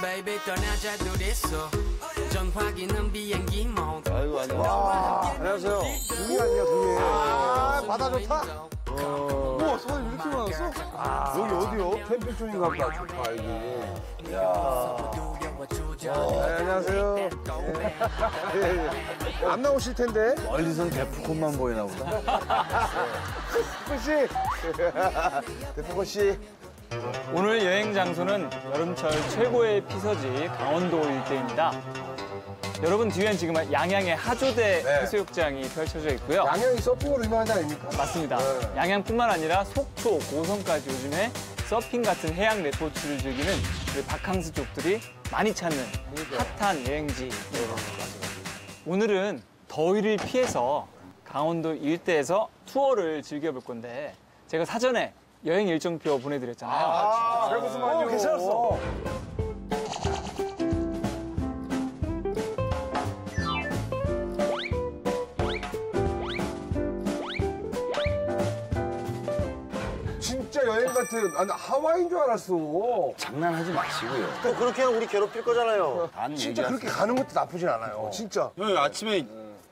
Baby 떠나자 둘이서 전화기는 비행기 모드. 아이고 안녕하세요. 안녕하세요. 동해 아니야 동해. 아 바다 좋다. 우와 사람 이렇게 많았어? 아, 여기 어디요? 캠핑촌인가 보다. 좋다 여기. 야. 네, 안녕하세요. 네. 안 나오실 텐데. 멀리선 데프콘만 보이나 보다. 데프콘 씨. 데프콘 씨. 오늘 여행 장소는 여름철 최고의 피서지 강원도 일대입니다. 여러분 뒤엔 지금 양양의 하조대 네. 해수욕장이 펼쳐져 있고요. 양양이 서핑으로 유명한 데 아닙니까? 맞습니다. 네. 양양뿐만 아니라 속초, 고성까지 요즘에 서핑 같은 해양 레포츠를 즐기는 우리 바캉스족들이 많이 찾는 핫한 여행지. 네. 오늘은 더위를 피해서 강원도 일대에서 투어를 즐겨볼 건데 제가 사전에 여행 일정표 보내드렸잖아요. 아, 진짜. 어, 괜찮았어. 진짜 여행 같은, 난 하와이인 줄 알았어. 장난하지 마시고요. 또 그렇게 하면 우리 괴롭힐 거잖아요. 진짜 그렇게 가는 것도 나쁘진 않아요. 진짜. 형, 아침에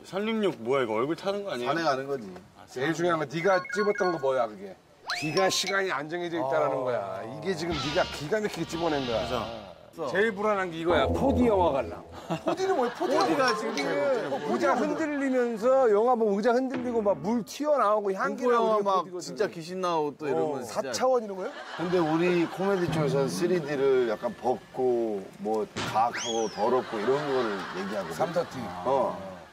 산림욕 뭐야, 이거 얼굴 타는 거 아니에요? 산행하는 거지. 제일 중요한 건 네가 찝었던 거 뭐야, 그게. 기가 시간이 안 정해져 있다는 거야. 이게 지금 네가 기가 막히게 집어낸 거야. 그죠? 제일 불안한 게 이거야. 포디 영화 갈라. 포디는 뭐야? 포디가 지금 의자 흔들리면서 영화 보면 의자 흔들리고 막 물 튀어나오고 향기 나오고 막 진짜 귀신 나오고 또 이러면 4차원 이런 거야? 근데 우리 코미디 쪽에서는 3D를 약간 벗고 뭐 과학하고 더럽고 이런 거를 얘기하고 3D.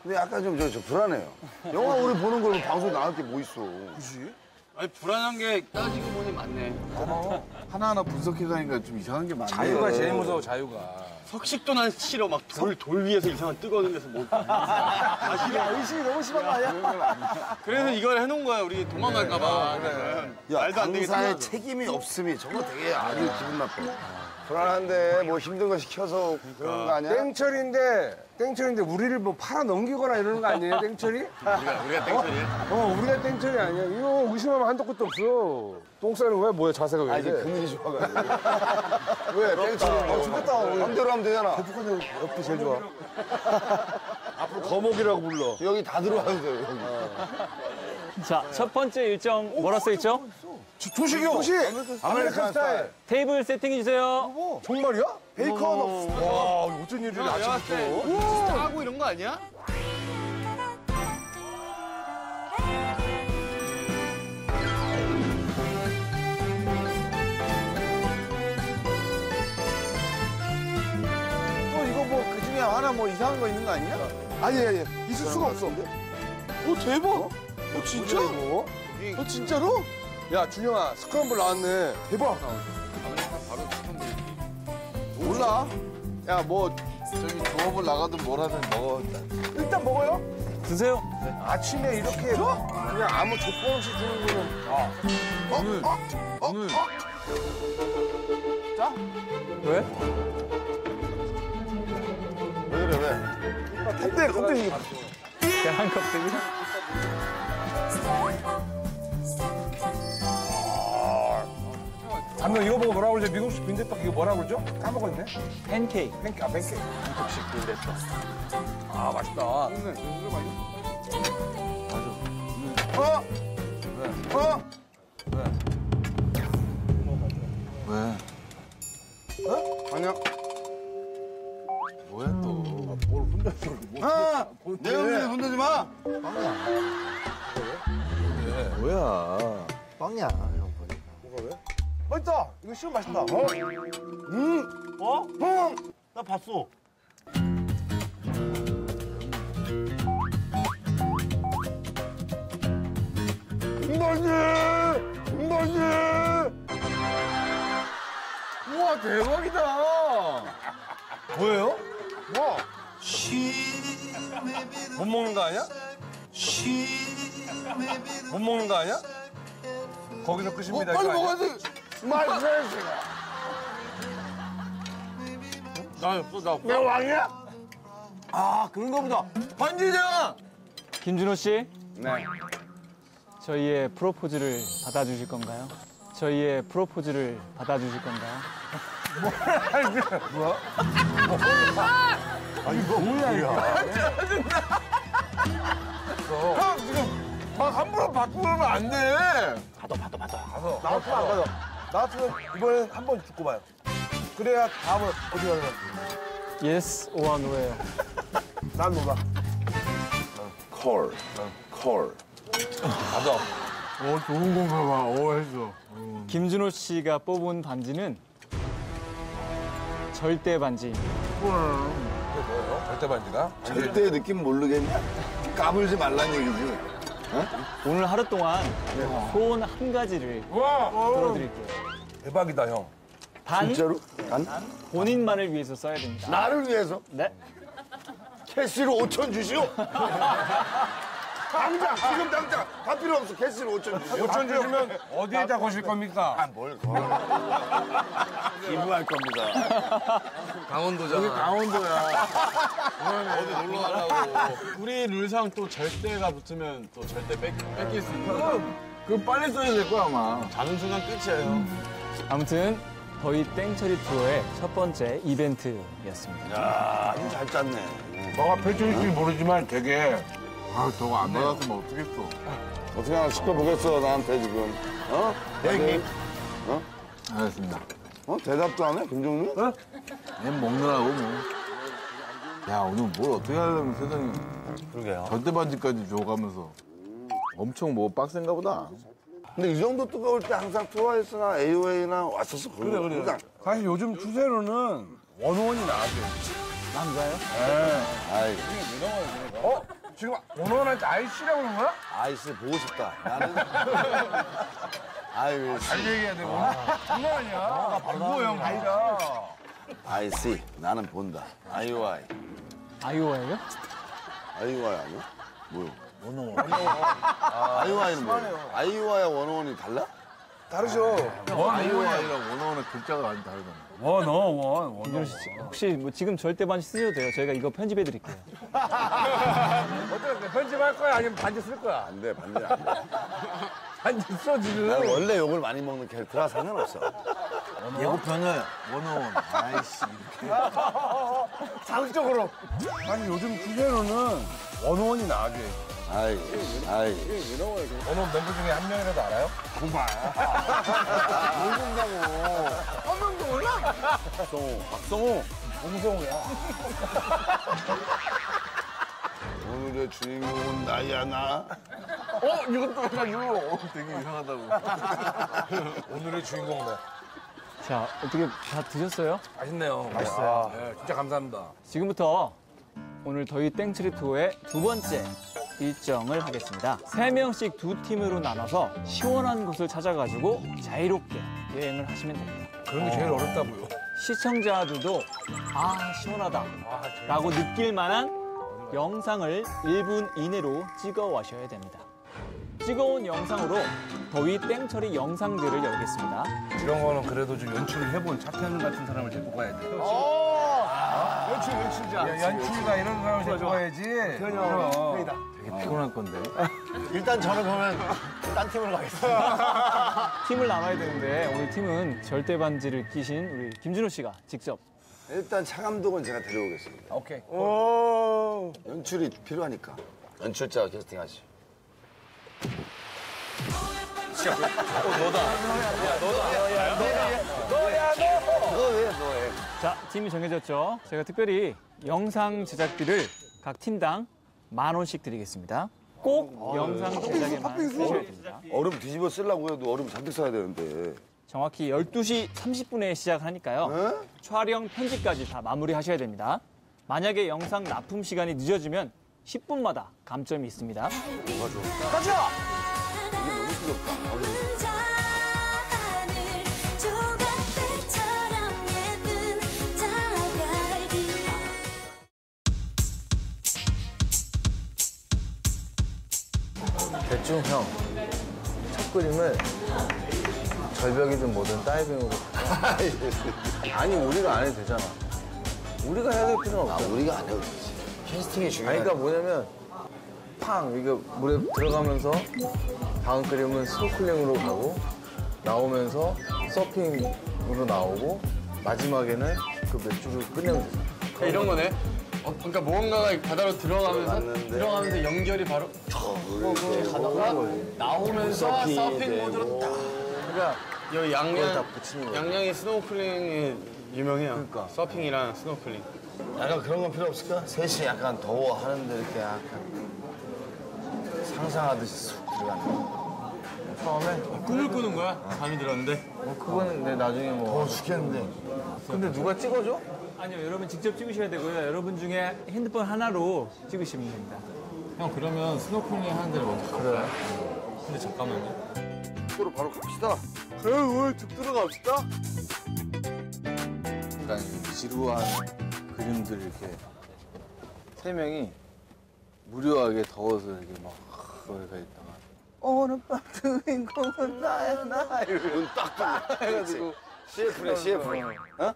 근데 약간 좀 저 불안해요. 영화 우리 보는 걸로 방송 나갈 게 뭐 있어. 그치? 아니 불안한 게 따지고 보니 많네. 고마워. 하나하나 분석해가니까 좀 이상한 게 많네. 자유가 제일 무서워, 자유가. 석식도 난 싫어. 막 돌 위에서 이상한 뜨거운 데서 뭐. 야, 의심이 너무 심한 거 아니야? 그래서 이걸 해놓은 거야. 우리 도망갈까 봐. 그래. 말도 안 되겠다. 강사의 책임이 없음이 저거 되게 아주 기분 나빠. 불안한데 뭐 힘든 거 시켜서 그런 거 아니야? 땡철인데 우리를 뭐 팔아 넘기거나 이러는 거 아니에요? 땡철이? 우리가 땡철이야? 우리가 땡철이 아니야. 이거 의심하면 한도 끝도 없어. 똥 싸는 거야? 뭐야 자세가 왜 이래? 아, 이제 그늘이 좋아가지고. 왜? 땡철이. 죽겠다. 맘대로 하면 되잖아. 데프콘 옆이 제일 좋아. 앞으로 거목이라고 불러. 여기 다 들어와도 돼요, 여기. 자, 첫 번째 일정 뭐라 써있죠? 조식이요! 조식! 아메리칸 스타일! 테이블 세팅해주세요. 뭐? 정말이야? 베이컨 없어. 와, 어쩐 일이래, 아침부터. 스타하고 이런 거 아니야? 또 이거 뭐 그중에 하나 뭐 이상한 거 있는 거 아니야? 아니, 있을 수가 없어. 오, 대박! 진짜? 진짜로? 야, 준영아, 스크럼블 나왔네. 대박! 몰라. 야, 뭐, 저기 조업을 나가든 뭐라든 먹어. 일단 먹어요. 드세요. 네. 아침에 이렇게 그냥 아무 조건 없이 주는 거는. 아. 오늘. 자? 왜? 왜 그래, 왜? 근데 이게. 계란 껍데기? 잠깐 이거 보고 뭐라 그러죠? 미국식 빈대떡 이거 뭐라 그러죠? 까먹었네? 팬케이크. 팬케이크. 미국식 빈대떡. 아, 맛있다. 맞아. 왜? 어? 아니야. 뭐야 또. 뭘 혼자 들고. 아! 내 옆에 혼내지 마! 빵이야. 왜? 뭐야. 빵이야, 형 보니까. 뭐가 왜? 맛있다! 이거 시원 맛있다. 나 봤어. 맛있어! 우와, 대박이다! 뭐예요? 뭐? 못 먹는 거 아니야? 못 먹는 거 아니야? 거기서 끝입니다. 빨리 먹어야 돼! 마이 프렌즈가 나였어, 나. 내 왕이야? 아, 그런가 보다. 반지장! 김준호 씨? 네. 저희의 프로포즈를 받아주실 건가요? 저희의 프로포즈를 받아주실 건가요? 뭐야, 이게? 뭐야? 아, 이거 뭐야, 이거? 짜증나! 형, 지금 막 함부로 받고 그러면 안 돼! 받아. 나 같으면 안 받아. 나 같으면 이번엔 한 번 죽고 봐요. 그래야 다음은 어디 가는 거야? Yes, or no. 난 노다. 콜. 맞아. 좋은 건가 봐. 했어. 김준호 씨가 뽑은 반지는 절대 반지입니다. 뭐예요? 절대 반지다? 절대의 느낌 모르겠냐? 까불지 말란 얘기지. 어? 오늘 하루 동안 소원 한 가지를 들어드릴게요. 대박이다, 형. 반? 진짜로? 반? 본인만을 위해서 써야 됩니다. 나를 위해서? 네. 캐시로 5천 주시오. 당장, 지금 당장. 다 필요 없어. 캐시로 5천 주시오. 5천 주시면 어디에다 거실 겁니까? 아, 뭘 걸어. 기부할 겁니다. 강원도잖아. 여기 강원도야. 어디 놀러 가라고. 우리 룰상 또 절대가 붙으면 또 절대 뺏길 수 있는 거야. 그거 빨리 써야 될 거야, 아마. 자는 순간 끝이에요. 아무튼. 더위 땡처리 투어의 첫 번째 이벤트였습니다. 야, 이거 잘 짰네. 너가 펼칠지 모르지만 되게 너가 안 받았으면 어떡했어. 어떻게 하나 시켜보겠어, 나한테 지금. 어? 대행님. 어? 알겠습니다. 어? 대답도 안 해, 김종민? 어? 얘 먹느라고 뭐. 야, 오늘 뭘 어떻게 하려면 세상에. 그러게요. 절대 반지까지 줘가면서. 엄청 뭐 빡센가 보다. 근데 이 정도 뜨거울 때 항상 트와이스나 AOA나 왔었어. 그래. 사실 요즘 추세로는 원원이 나왔어요. 남자요? 네. 아이고. 어? 지금 원원한테 아이씨라고 그러는 거야? 아이씨 보고 싶다. 나는. 아이고. 잘 얘기해야 돼. 장난 아니야. 그거 형 아니다. 아이씨. 나는 본다. IOI. IOI요? IOI 아니야? 뭐요? 원어원. 아이오아이는 뭐예요? 아이오아이와 원어원이 달라? 다르죠. 아이오아이랑 원어원의 글자가 많이 다르잖아. 원어원. 김준호 씨, 혹시 뭐 지금 절대 반지 쓰셔도 돼요. 저희가 이거 편집해드릴게요. 어떻게 편집할 거야? 아니면 반지 쓸 거야? 안 돼, 반지 안 돼. 반지 써, 지금. 나는 원래 욕을 많이 먹는 캐릭터라 상관없어. 예고편을 원어원. 아이씨. 자극적으로. 아니, 요즘 주제로는 원어원이 나와줘야지. 아이고. 원어원 멤버 중에 한 명이라도 알아요? 고마워. 모른다고. 한 명도 몰라? 박성호. 홍성호야. 오늘의 주인공은 나야, 나. 이것도 약간 이거 되게 이상하다고. 오늘의 주인공 나. 자, 어떻게 다 드셨어요? 맛있네요. 맛있어요. 네, 진짜 감사합니다. 지금부터 오늘 더위 땡치리 투어의 두 번째 일정을 하겠습니다. 3명씩 두 팀으로 나눠서 시원한 곳을 찾아가지고 자유롭게 여행을 하시면 됩니다. 그런 게 제일 어렵다고요. 시청자들도 아, 시원하다 라고 느낄 만한 영상을 1분 이내로 찍어 와셔야 됩니다. 찍어온 영상으로 더위 땡처리 영상들을 열겠습니다. 이런 거는 그래도 좀 연출을 해본 차태현 같은 사람을 데리고 가야 돼요. 연출자 이런 사람을 데리고 가야지. 그럼. 되게 피곤할 건데. 일단 저는 그러면 딴 팀으로 가겠습니다. 팀을 나눠야 되는데 오늘 팀은 절대 반지를 끼신 우리 김준호 씨가 직접. 일단 차 감독은 제가 데려오겠습니다. 오케이. 오. 연출이 필요하니까. 연출자 캐스팅하지. 너다. 자, 팀이 정해졌죠. 제가 특별히 영상 제작비를 각 팀당 10,000원씩 드리겠습니다. 꼭 영상 제작에만 쓰셔야 됩니다. 얼음 뒤집어 쓰려고 해도 얼음 잔뜩 써야 되는데. 정확히 12시 30분에 시작하니까요. 네? 촬영 편집까지 다 마무리하셔야 됩니다. 만약에 영상 납품 시간이 늦어지면 10분마다 감점이 있습니다. 맞아. 가자! 이게 너무 귀엽다. 대충 형, 첫 그림을 절벽이든 뭐든 다이빙으로. 아니, 우리가 안 해도 되잖아. 우리가 해야 될 필요는 없어. 우리가 안 해도 되지. 캐스팅이 중요해. 그러니까 뭐냐면 팡! 이거 물에 들어가면서 다음 그림은 스노클링으로 가고 나오면서 서핑으로 나오고 마지막에는 그 맥주로 끝내면 되죠. 그러니까 이런 거네? 그러니까 무언가가 바다로 들어가면서 연결이 바로 가다가 나오면서 서핑 모드로 딱. 그러니까 양양이 스노클링이 유명해요. 그러니까. 서핑이랑 스노클링. 약간 그런 건 필요 없을까? 셋이 약간 더워하는데 이렇게 약간 상상하듯이 쑥 들어가는. 처음에 꿈을 꾸는 거야? 잠이 들었는데? 그거는 근데 나중에 뭐 더워 죽겠는데. 근데 누가 찍어줘? 아니요, 여러분 직접 찍으셔야 되고요. 여러분 중에 핸드폰 하나로 찍으시면 됩니다. 형, 그러면 스노클링 하는 데를 먼저 가볼까요? 그래. 근데 잠깐만요. 이쪽으로 바로 갑시다. 그래, 우리 쭉 들어갑시다. 약간 지루한 그림들 이렇게 세 명이 무료하게 더워서 이렇게 막 거기가 있다가 오늘 밤 주인공은 나야, 나. 이러면 딱 해가지고 CF래, CF. 어?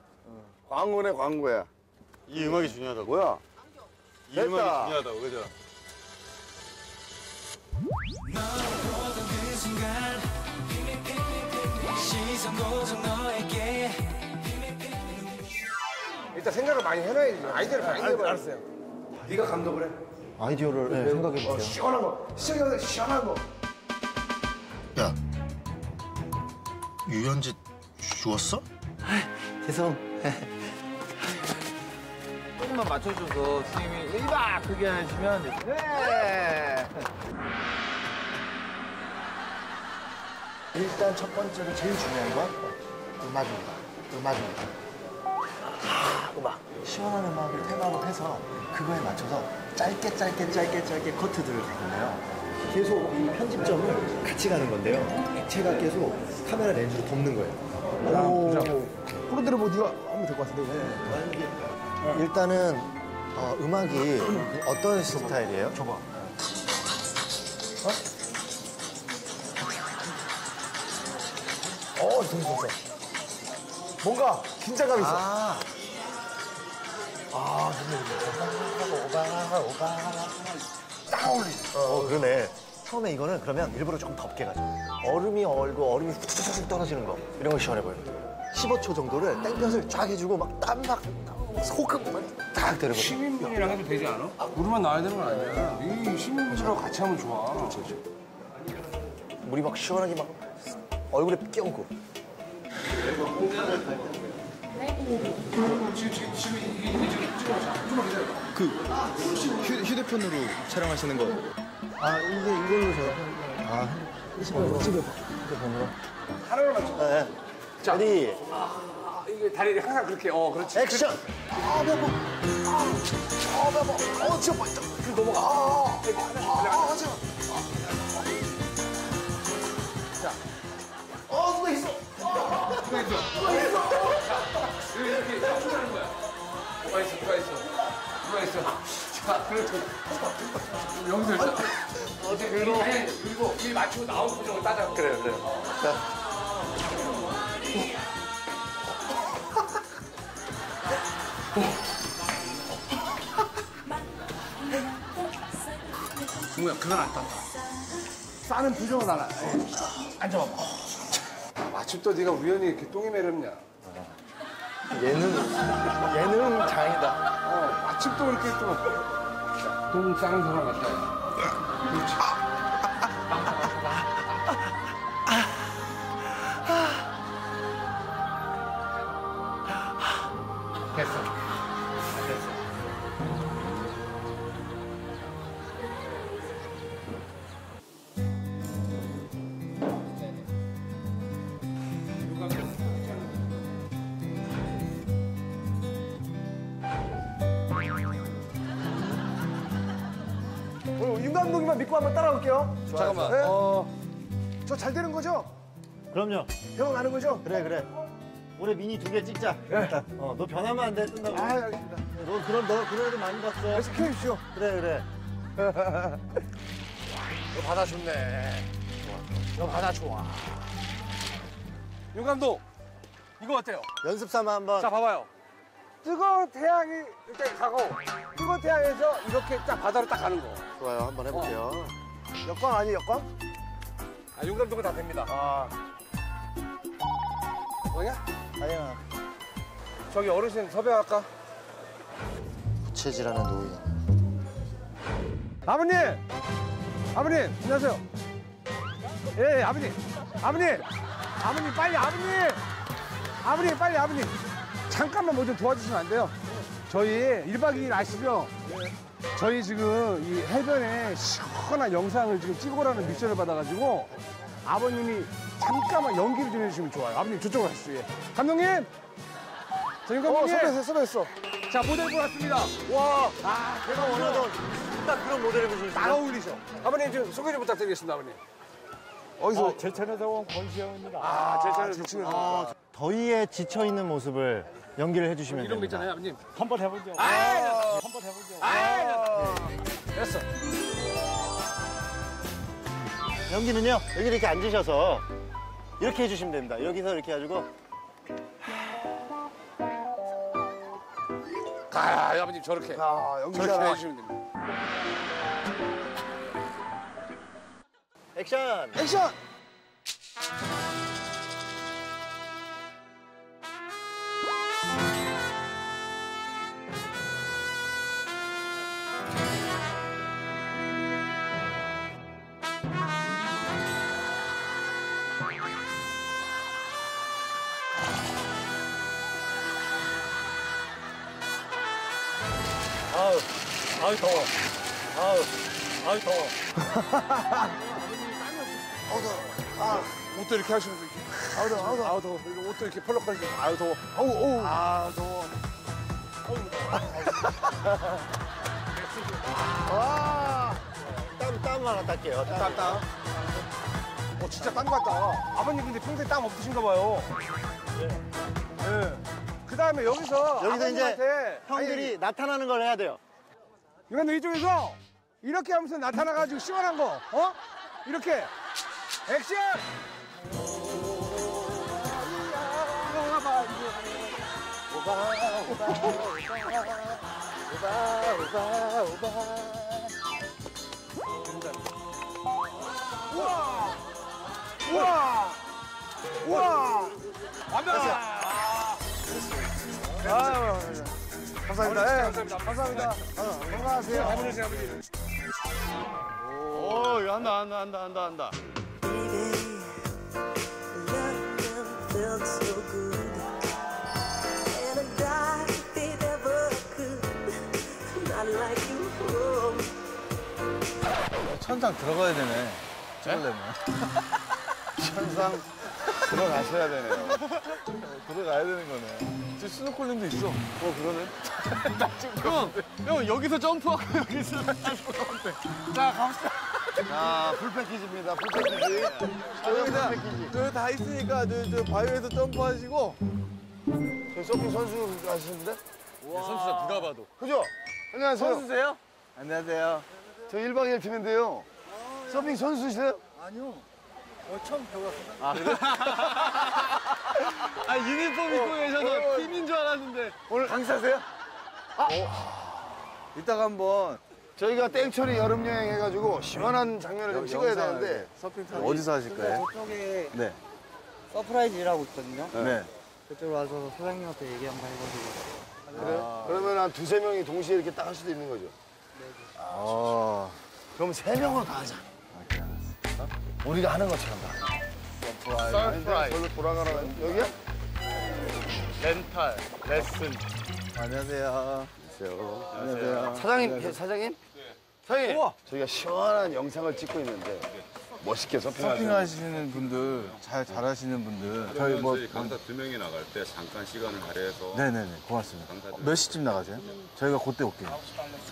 광고네, 광고야. 이 음악이 중요하다고요? 이 음악이 중요하다고, 그죠? 일단 생각을 많이 해놔야지. 아이디어를 많이 내봐야. 알았어요. 네가 감독을 해. 아이디어를 네, 생각해보세요. 시원한 거. 시원한 거. 시원한 거. 야. 유현지 주웠어? 죄송. 조금만 맞춰줘서 스님이 1박 크게 해주면 네. 일단 첫 번째로 제일 중요한 건 음악입니다. 음악입니다. 음악. 시원한 음악을 테마로 해서 그거에 맞춰서 짧게 커트들을 가는데요. 계속 이 편집점을 같이 가는 건데요. 액체가 계속 카메라 렌즈로 덮는 거예요. 프로들은 뭐 네가 하면 될 것 같은데. 네. 일단은 음악이 어떤 스타일이에요? 줘봐. 어? 좋았어. 뭔가 긴장감이 있어. 아, 좋네. 오바. 딱 어울리네. 그러네. 처음에 이거는 그러면 일부러 조금 덥게 가죠. 얼음이 얼고 얼음이 훅훅 떨어지는 거. 이런 거 시원해 보여요. 15초 정도를 땡볕을 쫙 해주고 막 땀 막 호흡만 딱 들어가고. 시민분이랑 해도 되지 않아? 물만 나와야 되는 건 아니야. 이 시민분이랑 같이 하면 좋아. 그렇지. 물이 막 시원하게 막 얼굴에 껴오고. 그 휴대폰으로 촬영하시는 거. 아, 이게 이걸로 저. 아, 휴대폰으로. 하나를 맞춰. 네. 다리. 이게 다리를 항상 그렇게. 그렇지. 액션. 배워. 지금 뭐였죠? 그 넘어가. 하지마. 자. 누가 있어? 누가 있어? 이렇게 하는 거야. 누가 있어. 자, 그렇죠. 여기서 일단. 그리고 일 맞추고 나온 표정을 따자고. 그래. 자. 뭐야, 그건 안 땄다. 싸는 표정은 안 나. 앉아봐봐. 마침 또 네가 우연히 이렇게 똥이 매렵냐. 예능 장이다. 마침 또 그렇게 또 똥 싸는 사람 같다. 그렇지. 됐어. 감독님만 믿고 한번 따라올게요. 잠깐만. 네? 저 잘 되는 거죠? 그럼요. 배워가는 거죠? 그래. 올해 미니 2개 찍자. 그래. 너 변하면 안 돼, 뜬다고. 아, 알겠습니다. 너 그럼 너 그런 애들 많이 봤어. 그래서 키워주시오. 그래. 너 받아줬네. 너 받아줘. 용 감독, 이거 어때요? 연습 삼아 한번. 자, 봐봐요. 뜨거운 태양이 일단 가고 뜨거운 태양에서 이렇게 딱 바다로 딱 가는 거. 좋아요, 한번 해볼게요. 역광 아니에요, 역광? 아, 용감도가 다 됩니다. 아. 뭐냐? 아니야. 저기 어르신 섭외할까? 부채질하는 노인. 아버님! 아버님, 안녕하세요. 예, 예, 아버님. 아버님! 아버님, 빨리, 아버님! 아버님, 빨리, 아버님! 잠깐만 뭐 좀 도와주시면 안 돼요? 저희 1박 2일 아시죠? 저희 지금 이 해변에 시원한 영상을 지금 찍으라는 미션을 받아가지고 아버님이 잠깐만 연기를 좀 해주시면 좋아요. 아버님 저쪽으로 가시죠. 예. 감독님! 자, 윤감독님! 섭외했어, 섭외했어. 자, 모델분 왔습니다. 와, 아, 제가 원하던 딱 그런 모델분이 딱 어울리죠. 아버님 지금 소개 좀 부탁드리겠습니다, 아버님. 어디서? 제 채널에서 온 권시영입니다. 아, 제 채널에서 지금. 더위에 지쳐있는 모습을 연기를 해주시면 됩니다. 이런 거 있잖아요, 아버님. 한번 해보죠. 한번 해보죠. 네. 됐어. 연기는요, 여기 이렇게 앉으셔서 이렇게 해주시면 됩니다. 여기서 이렇게 해가지고. 아, 아버님 저렇게. 아, 저렇게 해주시면 됩니다. 액션! 액션! 아유, 더워. 아유, 더워. 아우, 더워. 아, 옷도 이렇게 하시면서 이렇게. 아우, 더워. 아우, 더워. 아우, 더워. 이거 옷도 이렇게 펄럭거리고. 아우, 더워. 아우, 어우. 아, 더워. 아우, 더워. 와. 땀 하나 닦게요. 땀. 어, 진짜 땀 같다. 아버님 근데 평소에 땀 없으신가 봐요. 예. 예. 그 다음에 여기서 이제 형들이 아니, 나타나는 걸 해야 돼요. 이건 이쪽에서 이렇게 하면서 나타나가지고 시원한 거, 어? 이렇게 액션! 우와! 우와! 우와! 완벽하세요. 감사합니다. 감사합니다. 건강하세요. 아버님, 아버님. 오, 이거 한다. 천상 들어가야 되네. 쩔려면. 천상 들어가셔야 되네요. 들어가야 되는 거네. 스노클링도 있어. 그러네. 형, 여기서 점프하고 여기서 점프하고. 자, 갑시다. 자, 풀패키지입니다, 풀패키지. 저기 다 있으니까 저 바위에서 점프하시고. 저 서핑 선수 아시는데? 와, 선수다, 누가 봐도. 그죠? 안녕하세요. 선수세요? 안녕하세요. 저 1박 2일 팀인데요. 서핑 선수세요? 아니요. 처음 배워봤습니다. 아, 그래? 아, 유니폼 입고 계셔서 팀인 줄 알았는데. 오늘 강사세요? 아! 이따가 한번 저희가 땡처리 여름 여행 해가지고 시원한 장면을 좀 찍어야 되는데 서핑 타기. 어디서 하실까요? 저쪽에 네. 서프라이즈라고 있거든요. 네. 그쪽으로 와서 소장님한테 얘기 한번 해보시고. 그래요? 아. 그러면 한 두세 명이 동시에 이렇게 딱 할 수도 있는 거죠? 네. 아. 그럼 세 명으로 다 하자. 우리가 하는 것처럼 다. 서프라이즈. 저기로 돌아가라. 여기야? 렌탈 레슨. 안녕하세요. 안녕하세요. 사장님? 네. 사장님. 우와. 저희가 시원한 영상을 찍고 있는데 멋있게 서핑하시는 분들, 잘하시는 분들. 저희 뭐 강사 2명이 나갈 때 잠깐 시간을 할애해서. 네네네. 고맙습니다. 몇 시쯤 나가세요? 저희가 그때 올게요.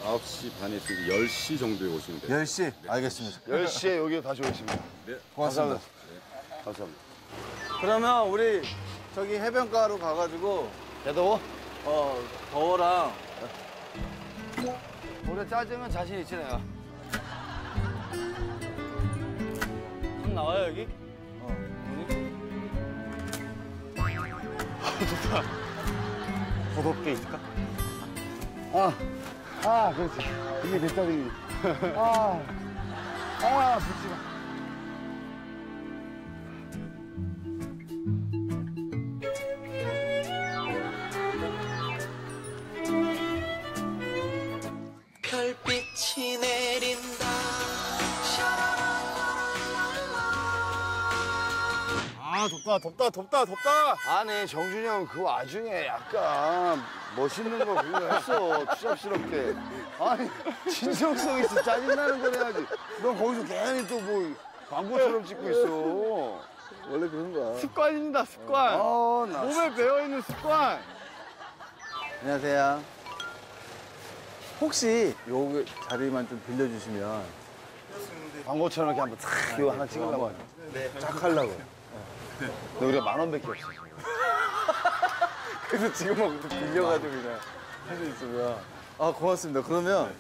9시 반에 쯤 10시 정도에 오시면 돼요. 10시? 네. 알겠습니다. 10시에 여기 다시 오시면. 네. 고맙습니다. 네. 감사합니다. 그러면 우리 저기 해변가로 가가지고. 더워? 더워랑. 올해 짜증은 자신 있지 내가. 나와요 여기? 아, 좋다. 버겁게 있을까? 그렇지. 이게 내 딸이. 붙지 마. 별빛이 내린다. 덥다. 아니, 정준영 그 와중에 약간 멋있는 거 그거 했어. 추잡스럽게. 아니, 진정성 있어. 짜증나는 걸 해야지. 넌 거기서 괜히 또 뭐 광고처럼 찍고 있어. 원래 그런 거야. 습관입니다, 습관. 몸에 배어있는 습관. 안녕하세요. 혹시 요 자리만 좀 빌려주시면 광고처럼 이렇게 한번 탁 이거 하나 찍으려고 하죠. 네. 쫙 하려고. 네. 근데 우리가 10,000원밖에 없어. 그래서 지금 막 빌려가지고 그냥 할 수 있으면. 고맙습니다. 그러면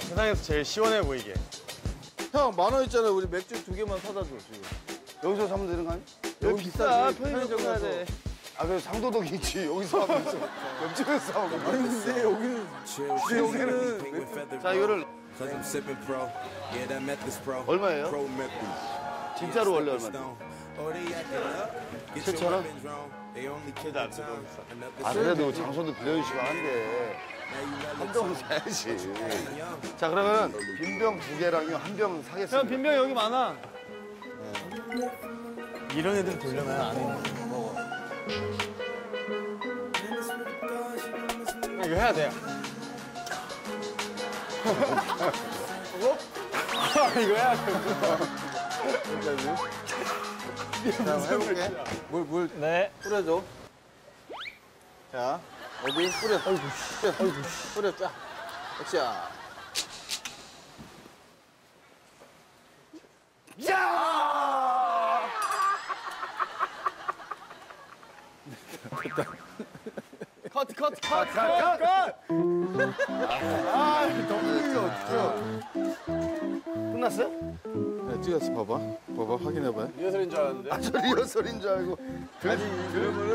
세상에서 제일 시원해 보이게. 형, 10,000원 있잖아요. 우리 맥주 2개만 사다 줘, 지금. 여기서 사면 되는 거 아니야? 여기 비싸지. 편의점 가야 돼. 그래서 상도덕이 있지. 여기서 사고 있어. 옆집에서 사고 있어. 아니, 근데 여기는. 자, 이거를. 얼마예요? 진짜로 원래 얼마인데? 7,000원? 그래도 장소도 빌려주시고 한데 한병 사야지. 자, 그러면 빈병 2개랑요 한 병 사겠습니다. 형, 빈병 여기 많아. 네. 이런 애들 돌려놔야 안 해. 먹어. 이거 해야 돼요. 이거 해야 돼. 자, 해볼게. 물. 네. 뿌려줘. 자, 어디? 뿌려. 뿌려, 짜. 액션. 야! 컷! 너무 어떡해. 끝났어요? 네, 찍었어. 봐봐, 확인해봐요. 리허설인 줄 알았는데. 저 리허설인 줄 알고. 아니, 그러면은.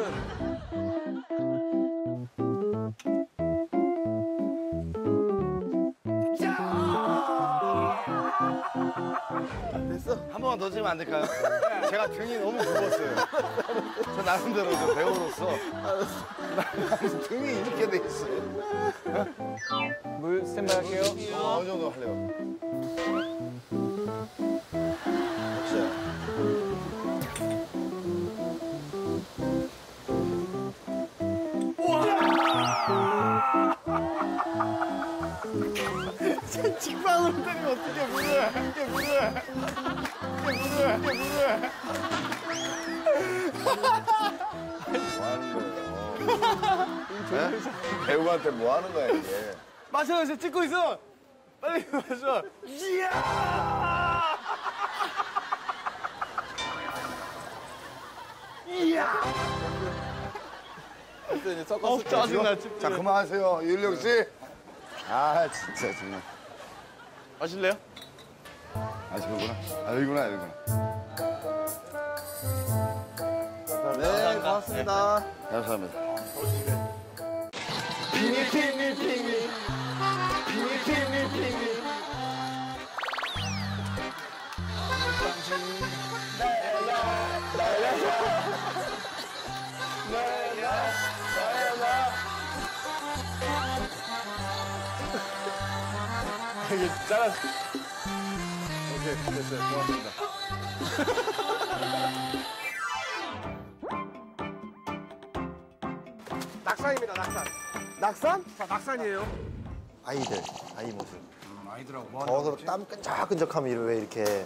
야! 됐어? 한 번만 더 찍으면 안 될까요? 제가 등이 너무 굵었어요. 저 나름대로 배우로서. 등이 이렇게 돼 있어요. 물 스탠바이 할게요. 어느 정도 할래요? 직방으로 때리면 어떡해, 무슨. 뭐 하는 거예요? 네? 배우한테 뭐 하는 거야, 이게? 마셔, 찍고 있어! 빨리 마셔! 이야! 이제 섞었을 때. 짜증나, 지 자, 그만하세요, 윤룡 씨. 진짜, 정말. 마실래요? 그거구나. 여기구나. 네, 고맙습니다. 네. 감사합니다. 비니. 이게 잘랐어. 오케이, 됐어요. 고맙습니다. 낙산입니다, 낙산. 낙산? 낙산이에요. 아이들, 아이 모습. 아이들하고 뭐 하는 거지? 더워서 땀 끈적끈적하면 왜 이렇게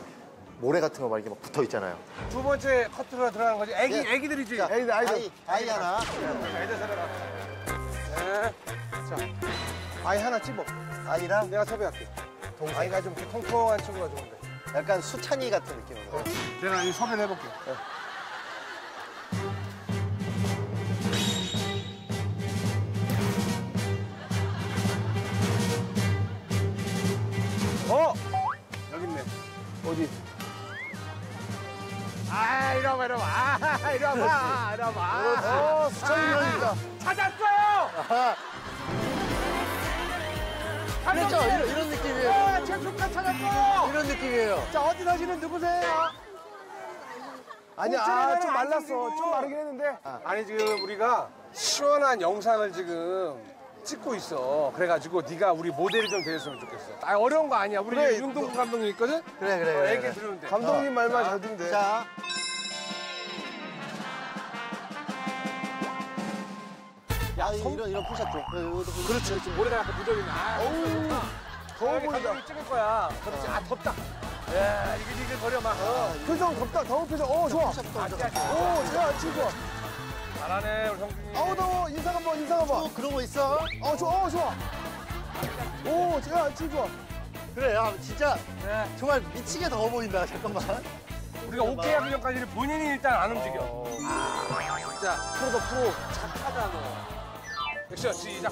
모래 같은 거 막 이렇게 막 붙어 있잖아요. 두 번째 커트로 들어가는 거지. 애기들이지. 아이 하나. 애들 섭외가. 자, 아이 하나 집어. 아이랑 내가 섭외할게. 동생. 아이가 좀 이렇게 통통한 친구가 좋은데. 약간 수찬이 같은 느낌으로. 내가 이 섭외를 해볼게. 네. 여기 있네. 어디? 이러면 이리 와봐. 수천이니까. 찾았어요! 그렇죠, 이런 느낌이에요. 아, 제 조카 찾았어! 이런 느낌이에요. 자, 어디 사시는 누구세요? 아니, 좀 말랐어. 좀 마르긴 했는데. 아니, 지금 우리가 시원한 영상을 지금 찍고 있어. 그래가지고 네가 우리 모델이 좀 되었으면 좋겠어. 아, 어려운 거 아니야. 우리 그래, 윤동국 감독님 있거든? 그래. 애기 들으면 돼. 감독님 말만 잘 들으면 돼. 자. 야, 이런 포샷 줘. 그렇지. 모래가 약간 묻어있네. 어우, 더워 보인다. 찍을 거야. 그렇지. 아, 덥다. 야, 이글이글 거려 막. 표정 덥다. 더운 표정. 좋아. 야, 친구야. 잘하네, 우리 형준이. 아우, 더워. 인상 한번. 그런 거 있어? 좋아. 오, 제일 좋아. 그래, 야, 진짜. 그래. 정말 미치게 더워 보인다. 잠깐만. 우리가 오케이 하기 전까지는 본인이 일단 안 움직여. 진짜. 프로도 프로. 착하다, 너. 액션, 시작. 아,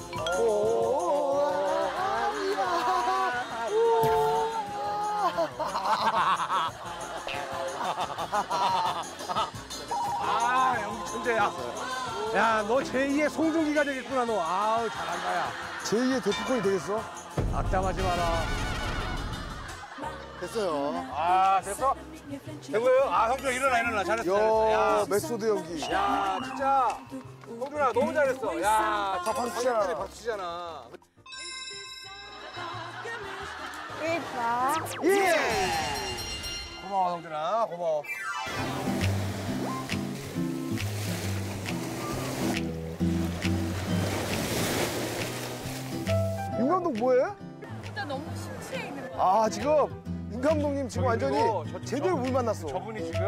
여기 천재야. 야, 너 제2의 송중기가 되겠구나, 너. 아우, 잘한다, 야. 제2의 데프콘이 되겠어? 악담하지 마라. 됐어요. 아, 됐어? 되고요? 아, 형준아, 일어나. 잘했어. 야, 메소드 연기. 야, 진짜. 형준아, 너무 잘했어. 야, 다 박수치잖아. 예뻐. 예! 고마워, 형준아. 고마워. 윤 감독 뭐해? 진짜 너무 심취해 있는 거야. 아, 지금 윤 감독님 지금 완전히 제대로 물 만났어. 저분이 지금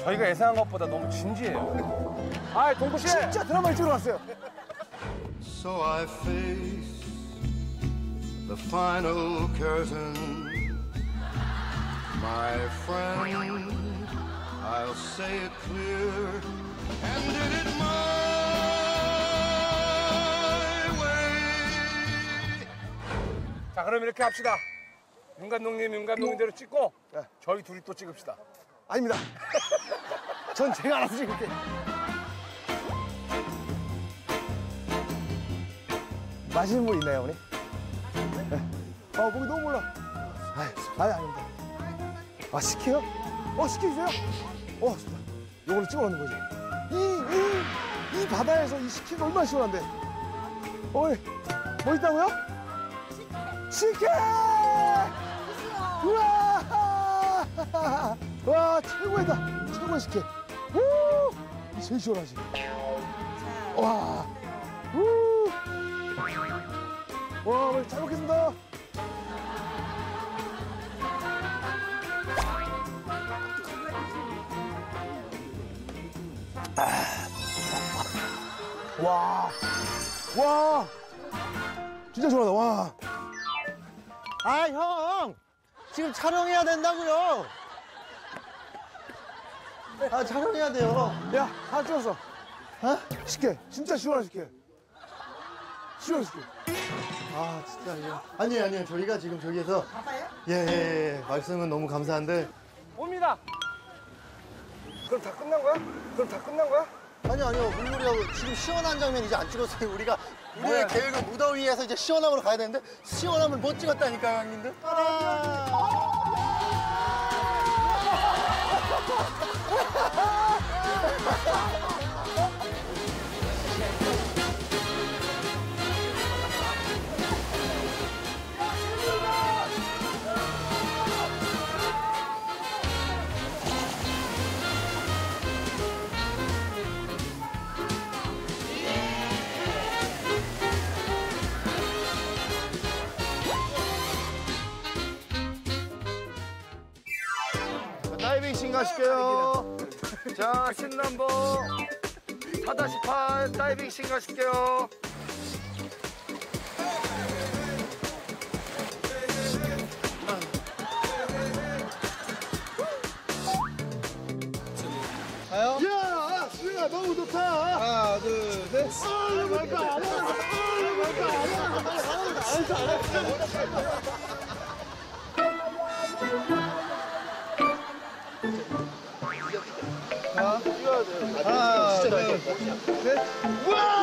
저희가 예상한 것보다 너무 진지해요. 아, 동구 씨! 진짜 드라마를 찍으러 왔어요. So I face the final curtain. My friend, I'll say it clear and did it my way. 자, 그럼 이렇게 합시다. 윤 감독님대로 찍고 저희 둘이 또 찍읍시다. 아닙니다. 전 제가 알아서 찍을게. 마시는 물 있나요, 어머니? 네. 거기 너무 몰라. 아닙니다. 아, 시켜요? 시키세요? 좋다. 요걸로 찍어 놓는 거지. 이 바다에서 이 식혜가 얼마나 시원한데. 뭐 있다고요? 식혜! 우와, 최고이다. 최고의 식혜. 이 제일 시원하지. 와, 잘 먹겠습니다. 와, 진짜 시원하다. 와. 아, 형, 지금 촬영해야 된다고요. 아, 촬영해야 돼요. 야, 다 찍었어. 식혜, 진짜 시원한 식혜. 아, 진짜 이거. 아니에요. 저희가 지금 저기에서. 가봐요? 예. 말씀은 너무 감사한데. 옵니다. 그럼 다 끝난 거야? 아니요. 물놀이하고 지금 시원한 장면 이제 안 찍었어요. 우리의 계획은 무더위에서 이제 시원함으로 가야 되는데 시원함을 못 찍었다니까요, 형님들. 다이빙 신가실게요. 자, 신남보 4-8 다이빙 신가실게요. 가요? 야, 수영아, 너무 좋다. 하나, 둘, 셋. 아, 찍어야 돼요. 하나, 둘, 셋. 우와!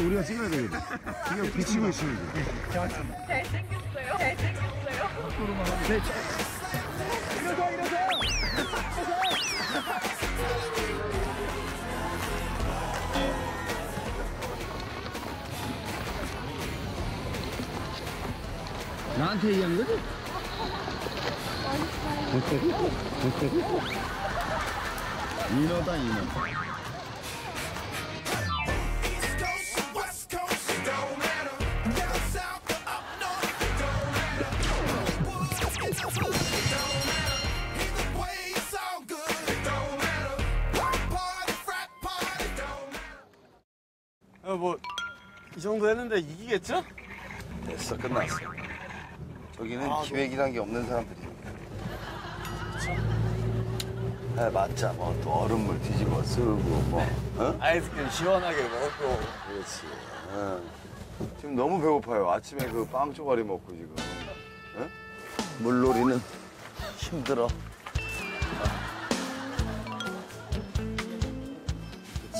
우리가 찍어야 되겠네. 그냥 비치고 있으면 돼. 잘생겼어요. 잘생겼어요. 앞으로만 하면 돼. 일어서, 일어서! 나한테 얘기한 거지? 인어다, 인어. 뭐 이 정도 했는데 이기겠죠? 됐어, 끝났어. 저기는 기획이란 게 없는 사람들이니까. 그렇죠? 아, 맞자, 뭐 또 얼음물 뒤집어 쓰고 뭐. 어? 아이스크림 시원하게 먹고. 그렇지. 어. 지금 너무 배고파요. 아침에 그 빵 쪼가리 먹고 지금. 어? 물놀이는 힘들어.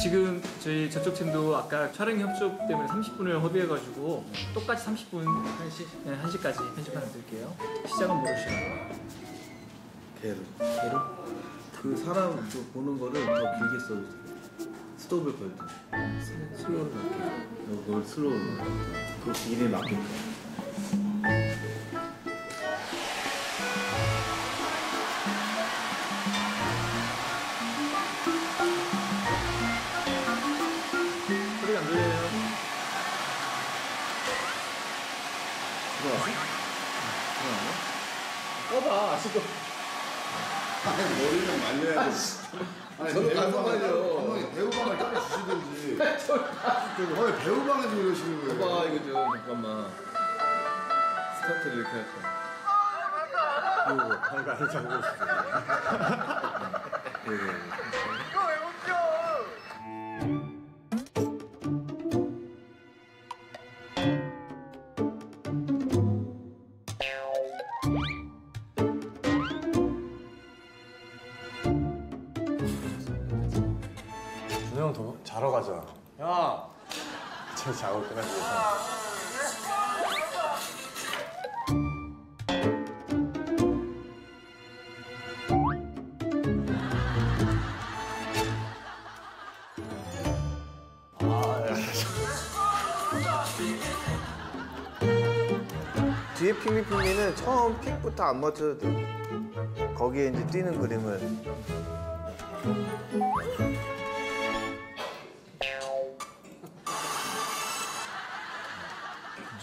지금 저희 저쪽 팀도 아까 촬영 협조 때문에 30분을 협의해가지고 똑같이 30분 1시? 네, 1시까지 편집하나 드릴게요. 시작은 모르시나요? 개로. 개로? 그 사람 보는 거를 더 길게 써주세요. 스톱을 걸든 슬로우를 갈게요. 그걸 슬로우를 갈게요. 그렇게 일에 맡길게요. 꺼봐, 지금. 아니, 머리는 말려야 돼. 아니, 저는 가서 배우방을 따로 주시든지. 아니, 배우방에서 이러시는 거예요. 봐봐, 이거 좀, 잠깐만. 스타트를 이렇게 할까. 이거, 발가락 잡고 있어. 자러 가자. 야! 저 자고 있구나, 지금. 아, 야. 뒤에 핑미핑미는 처음 픽부터 안 맞춰도 돼. 거기에 이제 뛰는 그림을.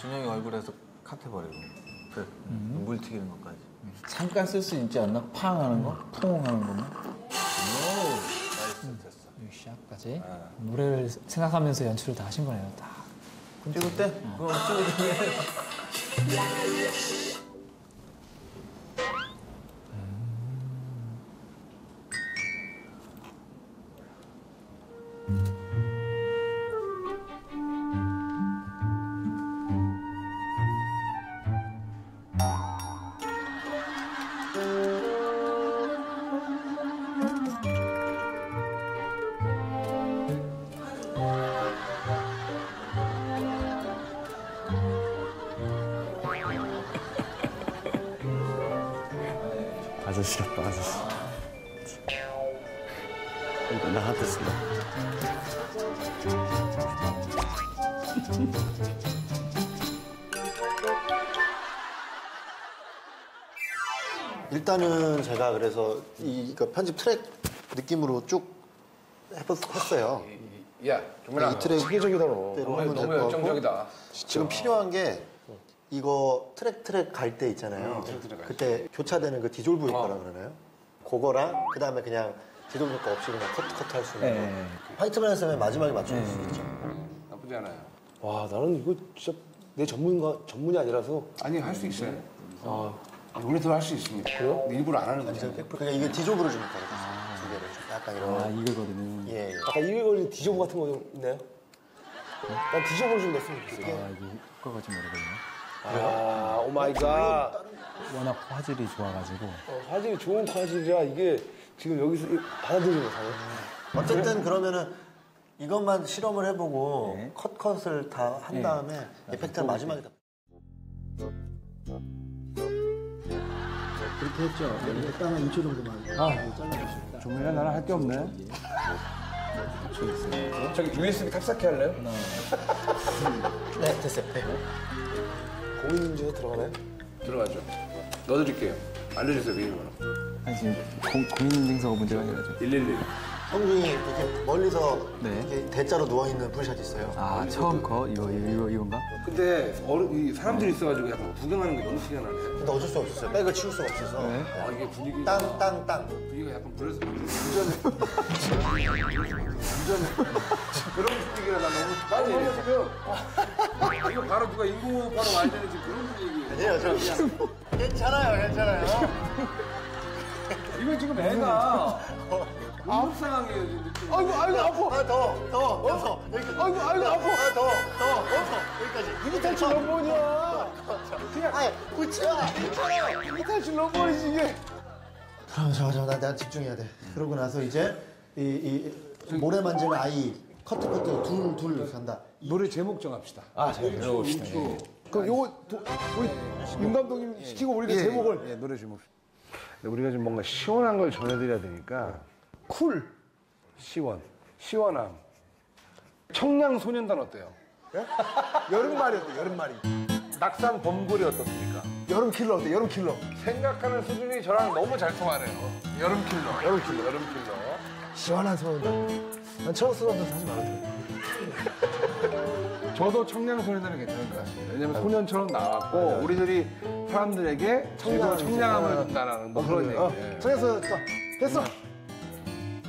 준영이 얼굴에서 카페 버리고 물 튀기는 것까지 잠깐 쓸 수 있지 않나? 팡 하는 거? 퐁 하는 거만? 오우! 나이스, 됐어. 시작까지 노래를 생각하면서 연출을 다 하신 거네요, 다. 찍을 때? 그럼 찍을 때. 아저씨였다, 아저씨. 이거 나한테 쓴다. 일단은 제가 그래서 이 편집 트랙 느낌으로 쭉 해봤어요. 야, 정말 이 트랙 정적이다. 너무 열정적이다. 지금 필요한 게 이거 트랙 갈 때 있잖아요. 트랙 그때 교차되는 그 디졸브 효과라 그러나요? 그거랑 그 다음에 그냥 디졸브 효과 없이 그냥 커트 할 수 있는 거. 화이트 밸런스 하면 마지막에 맞춰줄 수 있죠. 나쁘지 않아요. 와, 나는 이거 진짜 내 전문이 아니라서. 아니, 할 수 있어요. 우리도 할 수 있습니다. 그래요? 일부러 안 하는 거죠. 그냥 이게 디졸브를 주니까 두 개를 좀 약간 이런. 아, 이글거리는. 예. 아까 이글거리는 디졸브 같은 거 있나요? 난 디졸브를 좀 넣었으면 좋겠어요. 아, 이게 효과가 좀 모르겠네요. 아, 오 마이 갓. 워낙 화질이 좋아가지고. 화질이 좋은 화질이라 이게 지금 여기서 받아들이는 거잖아요. 어쨌든 그러면은 이것만 실험을 해보고 네. 컷을 다 한 다음에 네. 에펙트를 마지막에 다. 그렇게 했죠. 여기 딱 한 2초 정도만. 잘라주시다. 종민아, 나랑 할 게 없네. 저기 USB 탑사키 할래요? 네, 됐어요. 네. 고인문제에 들어가나요? 들어가죠. 넣어드릴게요. 알려주세요, 비밀번호. 아니, 지금 고인인증서가 문제가 아니라죠. 111. 형님이 이렇게 멀리서 네. 이렇게 대자로 누워있는 풀샷 있어요. 아, 처음 거? 이건가? 근데 이 사람들이 있어가지고 약간 구경하는 게 너무 시간 안 해요. 근데 어쩔 수 없었어요. 백을 치울 수가 없어서. 네. 아, 이게 분위기. 땅. 분위기가 약간 불에서. 운전해. 그런 분위기라 나 너무. 빨리 지금. 이거 바로 누가 인공호흡 바로 와야 되는지 그런 분위기예요. 아니요, 저. 괜찮아요. 이거 지금 애가. 아홉 상황이에요, 지금. 아이고, 아파. 하나 더. 여기까지. 아이고, 아파. 하나 더. 여기까지. 이게 탈출 넘버원이야. 그냥. 아니, 고치야. 괜찮아요. 이게 탈출 넘버원이지, 이게. 그럼, 난 집중해야 돼. 그러고 나서 이제, 모래 만지는 아이, 커트, 둘 간다. 노래 제목 정합시다. 아, 제목 정합시다. 그럼 요거, 우리 윤 감독님 시키고 우리가 제목을. 예, 노래 제목. 우리가 좀 뭔가 시원한 걸 전해드려야 되니까. 쿨, 시원함, 청량소년단 어때요? 예? 여름말이 어때요, 여름말이? 낙산 범골이 어떻습니까? 여름킬러 어때요, 여름킬러? 생각하는 수준이 저랑 너무 잘 통하네요. 여름킬러. 시원한 소년단. 난 청량소년단 사지 말아요. 저도 청량소년단이 괜찮을 것 같습니다. 왜냐면 소년처럼 나왔고 맞아. 우리들이 사람들에게 청량함을 준다는 뭐 그런 얘기예요. 청량소년단 됐어!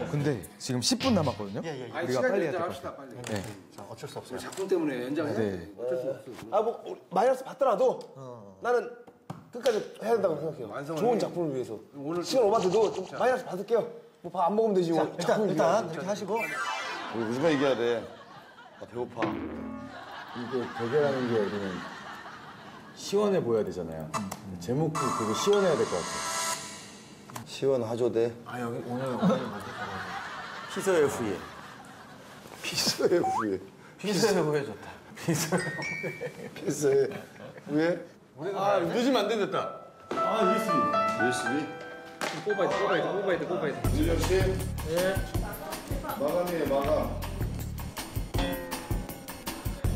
근데 지금 10분 남았거든요. 예. 우리가 빨리 해야 될 것 같아요. 네. 어쩔 수 없어요. 작품 때문에 연장해야 돼. 어쩔 수 없어요. 뭐 마이너스 받더라도 나는 끝까지 해야 된다고 생각해요. 좋은 작품을 위해서. 오늘 시간 오바스도 좀 마이너스 받을게요. 뭐 밥 안 먹으면 되지. 자, 일단 이렇게 하시고. 우리 무조건 얘기해야 돼. 나 배고파. 이게 대결하는 게 우리는 시원해 보여야 되잖아요. 제목도 되게 시원해야 될 것 같아요. 시원 하조대. 아, 여기 오늘 피서의 후예. 피서의 후예 좋다. 피서의 후예. 늦으면 안 된다. USB. 뽑아야 돼. 진영 씨. 예. 마감.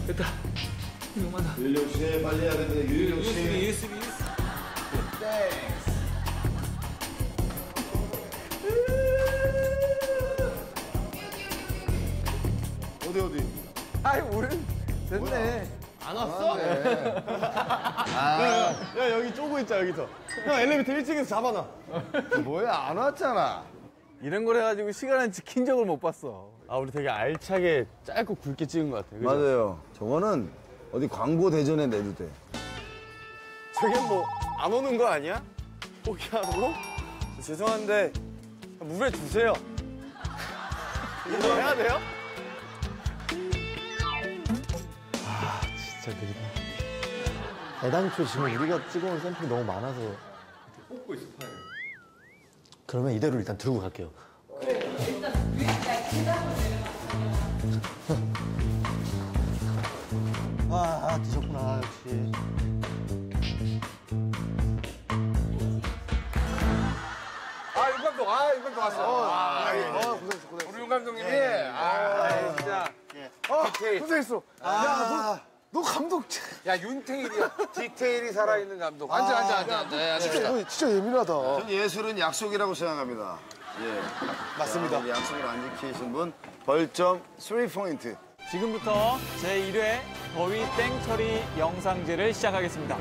됐다. 이거만. 윤영 씨 빨리 해야 되는데 윤영 씨. USB. 땡. 어디? 아이, 우린 됐네. 안 왔어? 야, 여기 쪼고 있자, 여기서. 형, 엘리베이터 1층에서 잡아놔. 뭐야, 안 왔잖아. 이런 걸 해가지고 시간을 지킨 적을 못 봤어. 아, 우리 되게 알차게 짧고 굵게 찍은 것 같아. 그죠? 맞아요. 저거는 어디 광고 대전에 내도 돼. 저게 뭐, 안 오는 거 아니야? 포기하고? 죄송한데, 물에 주세요. 이거 해야 돼요? 진짜 느리다. 애당초 지금 우리가 찍어온 샘플이 너무 많아서 뽑고 있어, 파일. 그러면 이대로 일단 들고 갈게요. 그래, 일단 드셨구나, 역시. 윤 감독 왔어. 고생했어. 우리 윤 감독님이. 진짜. 고생했어. 너 감독. 야, 윤태일이야. 디테일이 살아있는 감독. 앉아. 네, 진짜 예민하다. 전 예술은 약속이라고 생각합니다. 예. 맞습니다. 약속을 안 지키신 분, 벌점 3포인트. 지금부터 제 1회 더위 땡처리 영상제를 시작하겠습니다.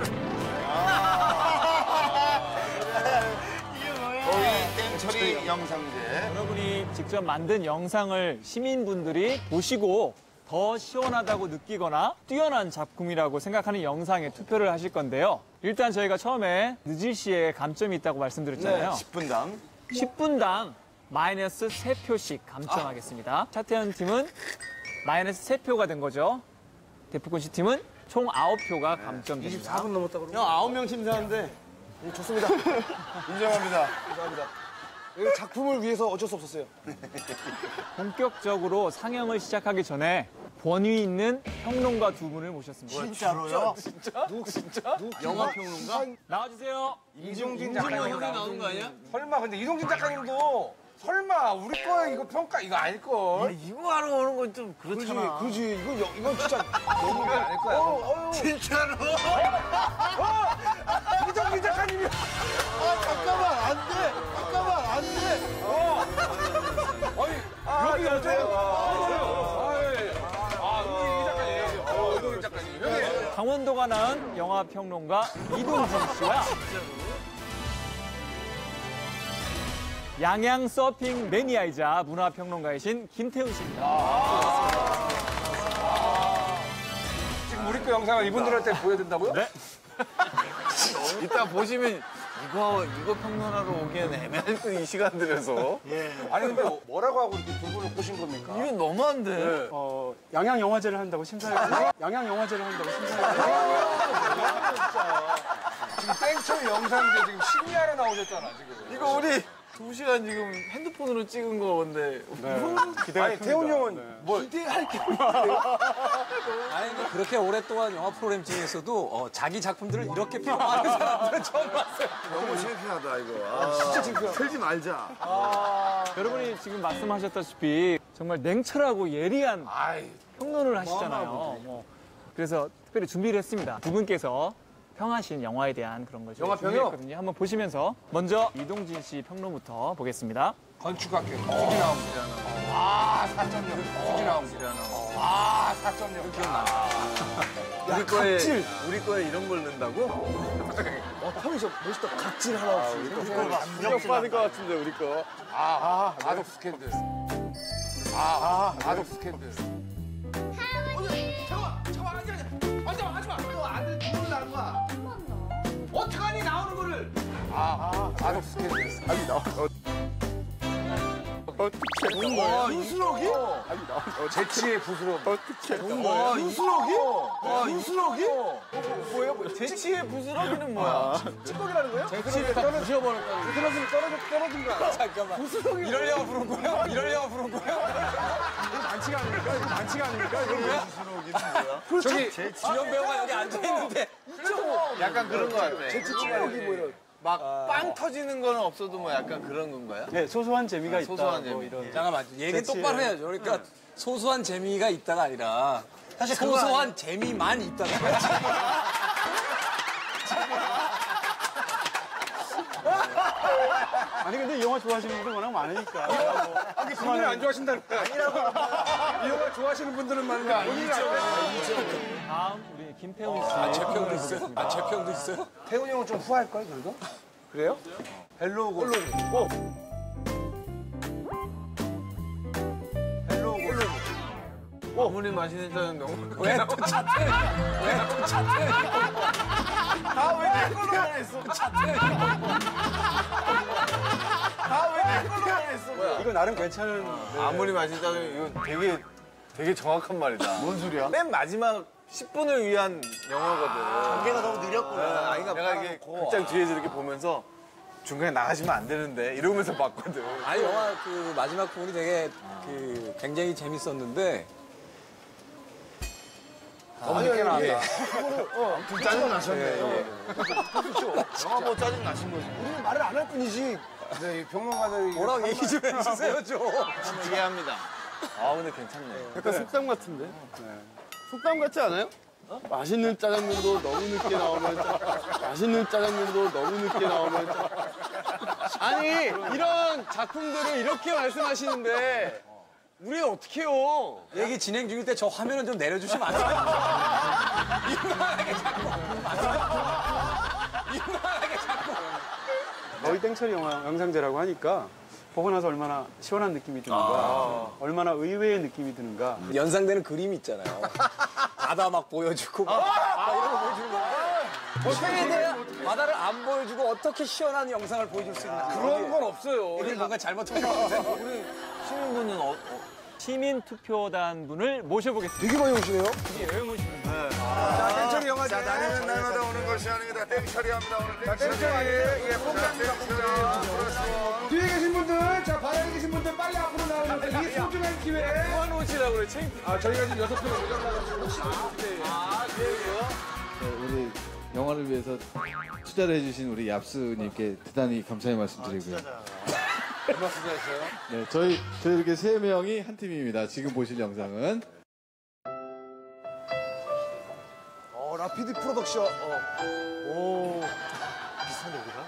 더위 땡처리 영상제. 여러분이 직접 만든 영상을 시민분들이 보시고 더 시원하다고 느끼거나 뛰어난 작품이라고 생각하는 영상에 투표를 하실 건데요. 일단 저희가 처음에 느질시에 감점이 있다고 말씀드렸잖아요. 네, 10분당. 10분당 마이너스 3표씩 감점하겠습니다. 차태현 팀은 마이너스 3표가 된 거죠. 데프콘 씨 팀은 총 9표가 감점됩니다. 24분 넘었다고 그러고. 형, 9명 심사하는데. 네, 좋습니다. 인정합니다. 감사합니다. 작품을 위해서 어쩔 수 없었어요. 본격적으로 상영을 시작하기 전에 권위 있는 평론가 두 분을 모셨습니다. 진짜로요? 진짜? 누구 진짜? 영화 평론가? 나와주세요. 이동진 작가님 나오는 거 아니야? 설마 근데 이동진 작가님도 설마 우리 거 이거 평가 이거 아닐걸? 이거 하러 오는 건 좀 그렇잖아. 그렇지. 이건 진짜 너무 아닐 거야. 진짜로? 이동진 작가님이야. 아 잠깐만 안 돼. 잠깐만 안 돼. 아니 여기 어때요? 강원도가 낳은 영화평론가 이동진 씨와 양양 서핑 매니아이자 문화평론가이신 김태훈 씨입니다. 지금 우리 거 영상을 이분들한테 보여야 된다고요? 네. 이따 보시면 이거 평론하러 오기에는 애매할 듯이 시간 들여서. 예. 아니 근데 뭐라고 하고 이렇게 두 분을 꼬신 겁니까? 이건 너무한데. 네. 양양 영화제를 한다고 심사해요. 양양 영화제를 한다고 심사해요. 진짜. 지금 땡처 영상인데 지금 심리하러 나오셨잖아 지금. 이거 우리 2시간 지금 핸드폰으로 찍은 거 건데. 네. 아니 태훈 형은 네. 뭘 기대할 게 없네요. 아니 근데 그렇게 오랫동안 영화 프로그램 중에서도 자기 작품들을 이렇게 평하는 사람들은 처음 봤어요. 너무 창피하다 이거. 진짜 창피하다. 틀지 말자. 여러분이 지금 말씀하셨다시피 정말 냉철하고 예리한 평론을 하시잖아요. 그래서 특별히 준비를 했습니다. 두 분께서 평하신 영화에 대한 그런 걸 저희가 준비했거든요. 한번 보시면서 먼저 이동진 씨 평론부터 보겠습니다. 건축학교 수지나움 이라는 아 4.0 수지나움 이라는 아 4.0 기억나. 우리 거에 이런 걸 넣는다고? 형이 저 멋있다. 각질 하나 없이 우리 거 빠질 것 같은데 우리 거. 아독 스캔들. 아독 스캔들. 잠깐만 하지마. 너 안에 눈물 나는 거야. 어떡하니 나오는 거를. 아독 스캔들. 아니 나와. 어떻게 본 거야? 눈수러기? 재치의 부스러기. 어떻게 본 거야? 눈수러기? 눈수러기? 뭐예요? 재치의 부스러기는 뭐야? 찌꺼기라는 거예요? 재치를 다 부셔버릴 거야. 부스러기 떨어진 거야. 잠깐만. 부스러기. 이럴려고 부른 거예요? 이럴려고 부른 거예요? 이거 반칙 아닙니까? 이거 반칙 아닙니까? 이거 뭐야? 부스러기는 뭐야? 저기 주연 배우가 여기 앉아있는데 약간 그런 거 같아. 재치 찌꺼기 뭐 이런. 막 빵 터지는 거는 없어도 뭐 약간 그런 건가요? 네, 소소한 재미가 있다. 소소한 재미. 뭐 이런. 잠깐만, 얘기 똑바로 해야죠. 그러니까 소소한 재미가 있다가 아니라 사실 소소한 재미만 있다가. 아니 근데 이 영화 좋아하시는 분들 워낙 많으니까. 아니 본인은 안 좋아하신다는 거야. 아니라고. 이 영화 좋아하시는 분들은 많은 거 아니죠. 다음 우리 김태훈 씨. 제 평도 있어요? 제 평도 있어요? 태훈 형은 좀 후할 거야 그래도? 그래요? 헬로우 골로. 헬로우 골로. 아무리 맛있는 짜장 너무. 왜또 차태? 왜또 차태? 아왜 골로 안 했어? 차태. 이거 나름 괜찮은. 아무리 맛있다면 이건 되게 정확한 말이다. 뭔 소리야? 맨 마지막 10분을 위한 영화거든. 전개가 너무 느렸구나. 내가 이게 극장 뒤에서 이렇게 보면서 중간에 나가시면 안 되는데 이러면서 봤거든. 아니 영화 그 마지막 부분이 되게 그 굉장히 재밌었는데. 너무 늦게 나왔다. 좀 짜증나셨네. 그렇죠. 영화 뭐 짜증나신 거지. 우리는 말을 안 할 뿐이지. 네, 병원가들이 뭐라고 얘기 좀 해주세요, 좀. 얘기합니다. 아, 근데 괜찮네. 약간 속담 같은데? 네. 속담 같지 않아요? 어? 맛있는 짜장면도 너무 늦게 나오면 맛있는 짜장면도 너무 늦게 나오면 아니, 이런 작품들을 이렇게 말씀하시는데 우리 어떻게 해요? 얘기 진행 중일 때 저 화면은 좀 내려주시면 안 돼요? 이만하게 자꾸. 이만하게 자꾸. 너희 땡처리 영상제라고 하니까 보고 나서 얼마나 시원한 느낌이 드는가, 얼마나 의외의 느낌이 드는가. 연상되는 그림이 있잖아요. 바다 막 보여주고 막 이런 거 보여주는 거야. 최대한 바다를 안 보여주고 어떻게 시원한 영상을 보여줄 수 있는지. 그런 건 없어요. 우리 뭔가 잘못한 거 없어요. 우리 시민분은 시민투표단 분을 모셔보겠습니다. 되게 많이 오시네요. 되게 여행 오시네요. 자, 땡처리 영화제. 날이면 날마다 오는 것이 아닙니다. 땡처리합니다. 오늘 땡처리. 예, 뽕짝입니다. 뽕짝. 뒤에 계신 분들, 자, 바닥에 계신 분들 빨리 앞으로 나오세요. 이 소중한 기회에. 그만 오시라고 그래, 창피해. 아, 저희가 지금 6표를 모자라가지고. 아, 그래요? 우리. 영화를 위해서 투자를 해주신 우리 얍스님께 대단히 감사의 말씀드리고요. 얼마 투자했어요? 네, 저희 이렇게 3명이 한 팀입니다. 지금 보실 영상은 라피드 프로덕션. 오, 비싼데 여기가?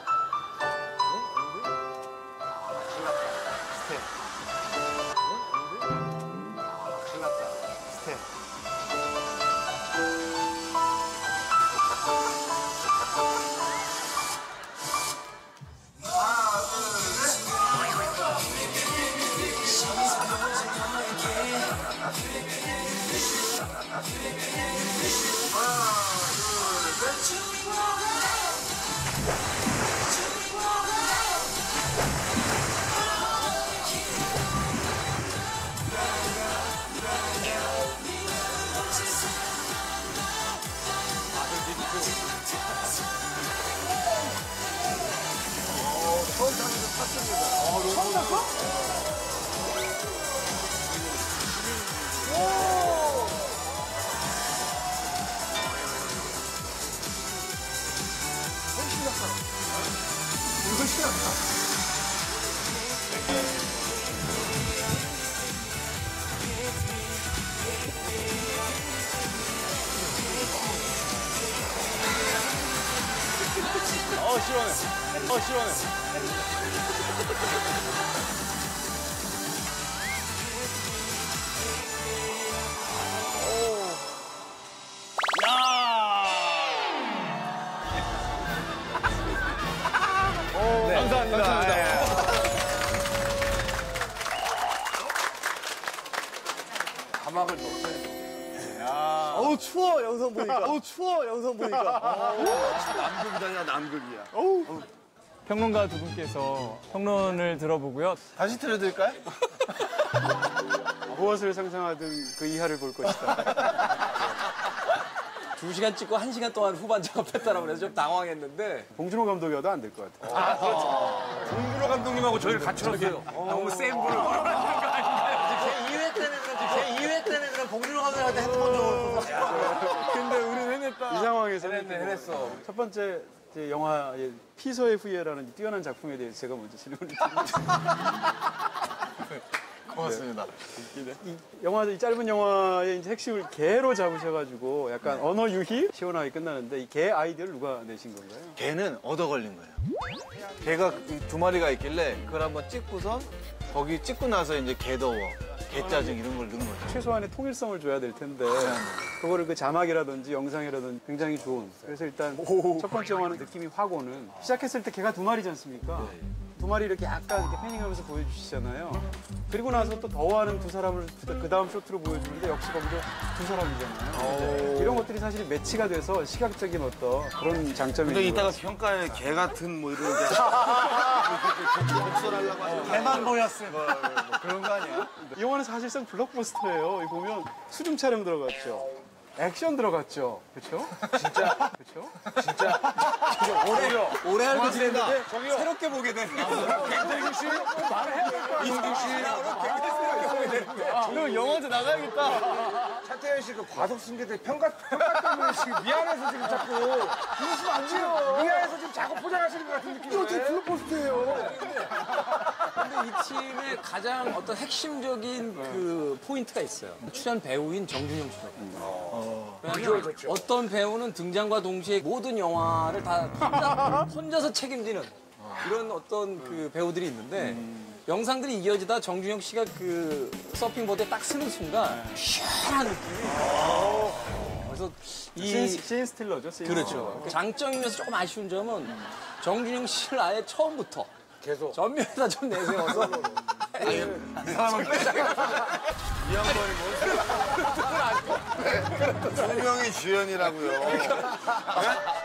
시원해. 오. 야. 오, 네, 감사합니다. 감사합니다. 예. 가막을 넣었어요. 야. 어우 추워 영상 보니까. 어우 추워 영상 보니까. 남극이다, 남극이야. 어우. 평론가 두 분께서 평론을 들어보고요. 다시 틀어드릴까요? 무엇을 상상하든 그 이하를 볼 것이다. 2시간 찍고 1시간 동안 후반 작업했다라고 해서 좀 당황했는데. 봉준호 감독이어도 안 될 것 같아요. 아, 그렇죠. 봉준호 감독님하고 저희를 같이 넣어요. 너무 센 분을 원하는 거 아닌가요? 제 2회 때는 그냥 봉준호 감독님한테 핸드폰 좀. 근데 우린 해냈다. 이 상황에서 해냈어. 첫 번째. 영화의 피서의 후예라는 뛰어난 작품에 대해서 제가 먼저 질문을 드립니다. 고맙습니다. 네. 이 짧은 영화의 이제 핵심을 개로 잡으셔가지고 약간 네. 언어 유희? 시원하게 끝나는데 이 개 아이디어를 누가 내신 건가요? 개는 얻어 걸린 거예요. 개가 2마리가 있길래 그걸 한번 찍고선 거기 찍고 나서 이제 개더워, 개짜증 이런 걸 넣은 거죠. 최소한의 통일성을 줘야 될 텐데 그거를 그 자막이라든지 영상이라든지 굉장히 좋은. 그래서 일단 첫 번째 영화는 느낌이 확 오는. 시작했을 때 개가 2마리지 않습니까? 네. 2마리 이렇게 약간 이렇게 패닝하면서 보여주시잖아요. 그리고 나서 또 더워하는 2사람을 그 다음 쇼트로 보여주는데 역시 거기도 2사람이잖아요. 이런 것들이 사실 매치가 돼서 시각적인 어떤 그런 장점이. 근데 이따가 평가에 개 같은 뭐 이런 게. 개만 보였어. 뭐 그런 거 아니야? 이 영화는 사실상 블록버스터예요. 이 보면 수중 촬영 들어갔죠. 액션 들어갔죠. 그렇죠? 진짜? 그렇죠? 진짜? 오래 알고 지냈는데 새롭게 보게 되는 거예요. 이동진 씨? 말해야 될 거야. 이동진 씨? 굉장히 새롭게 보게 되는 거야. 그럼 영화제 나가야겠다. 차태현 씨 그 과속 승계대 평가 때문에 지금 미안해서 지금 자꾸 그러시면 안 돼요. 미안해서 지금 자꾸 포장하시는 것 같은 느낌이에요. 이거 어떻게 블록버스터예요. 근데 이 팀의 가장 어떤 핵심적인 그 포인트가 있어요. 출연 배우인 정준영 씨. 어떤 배우는 등장과 동시에 모든 영화를 다 혼자서 책임지는 이런 어떤 그 배우들이 있는데 영상들이 이어지다 정준영 씨가 그 서핑보드에 딱 쓰는 순간 시원한 느낌이. 그래서 이 씬스틸러죠. 그렇죠. 장점이면서 조금 아쉬운 점은 정준영 씨를 아예 처음부터 계속 전면에다 좀 내세워서. 아니, 이 사람은 이 양반이 뭔 소리야? 조명이 주연이라고요. 그러니까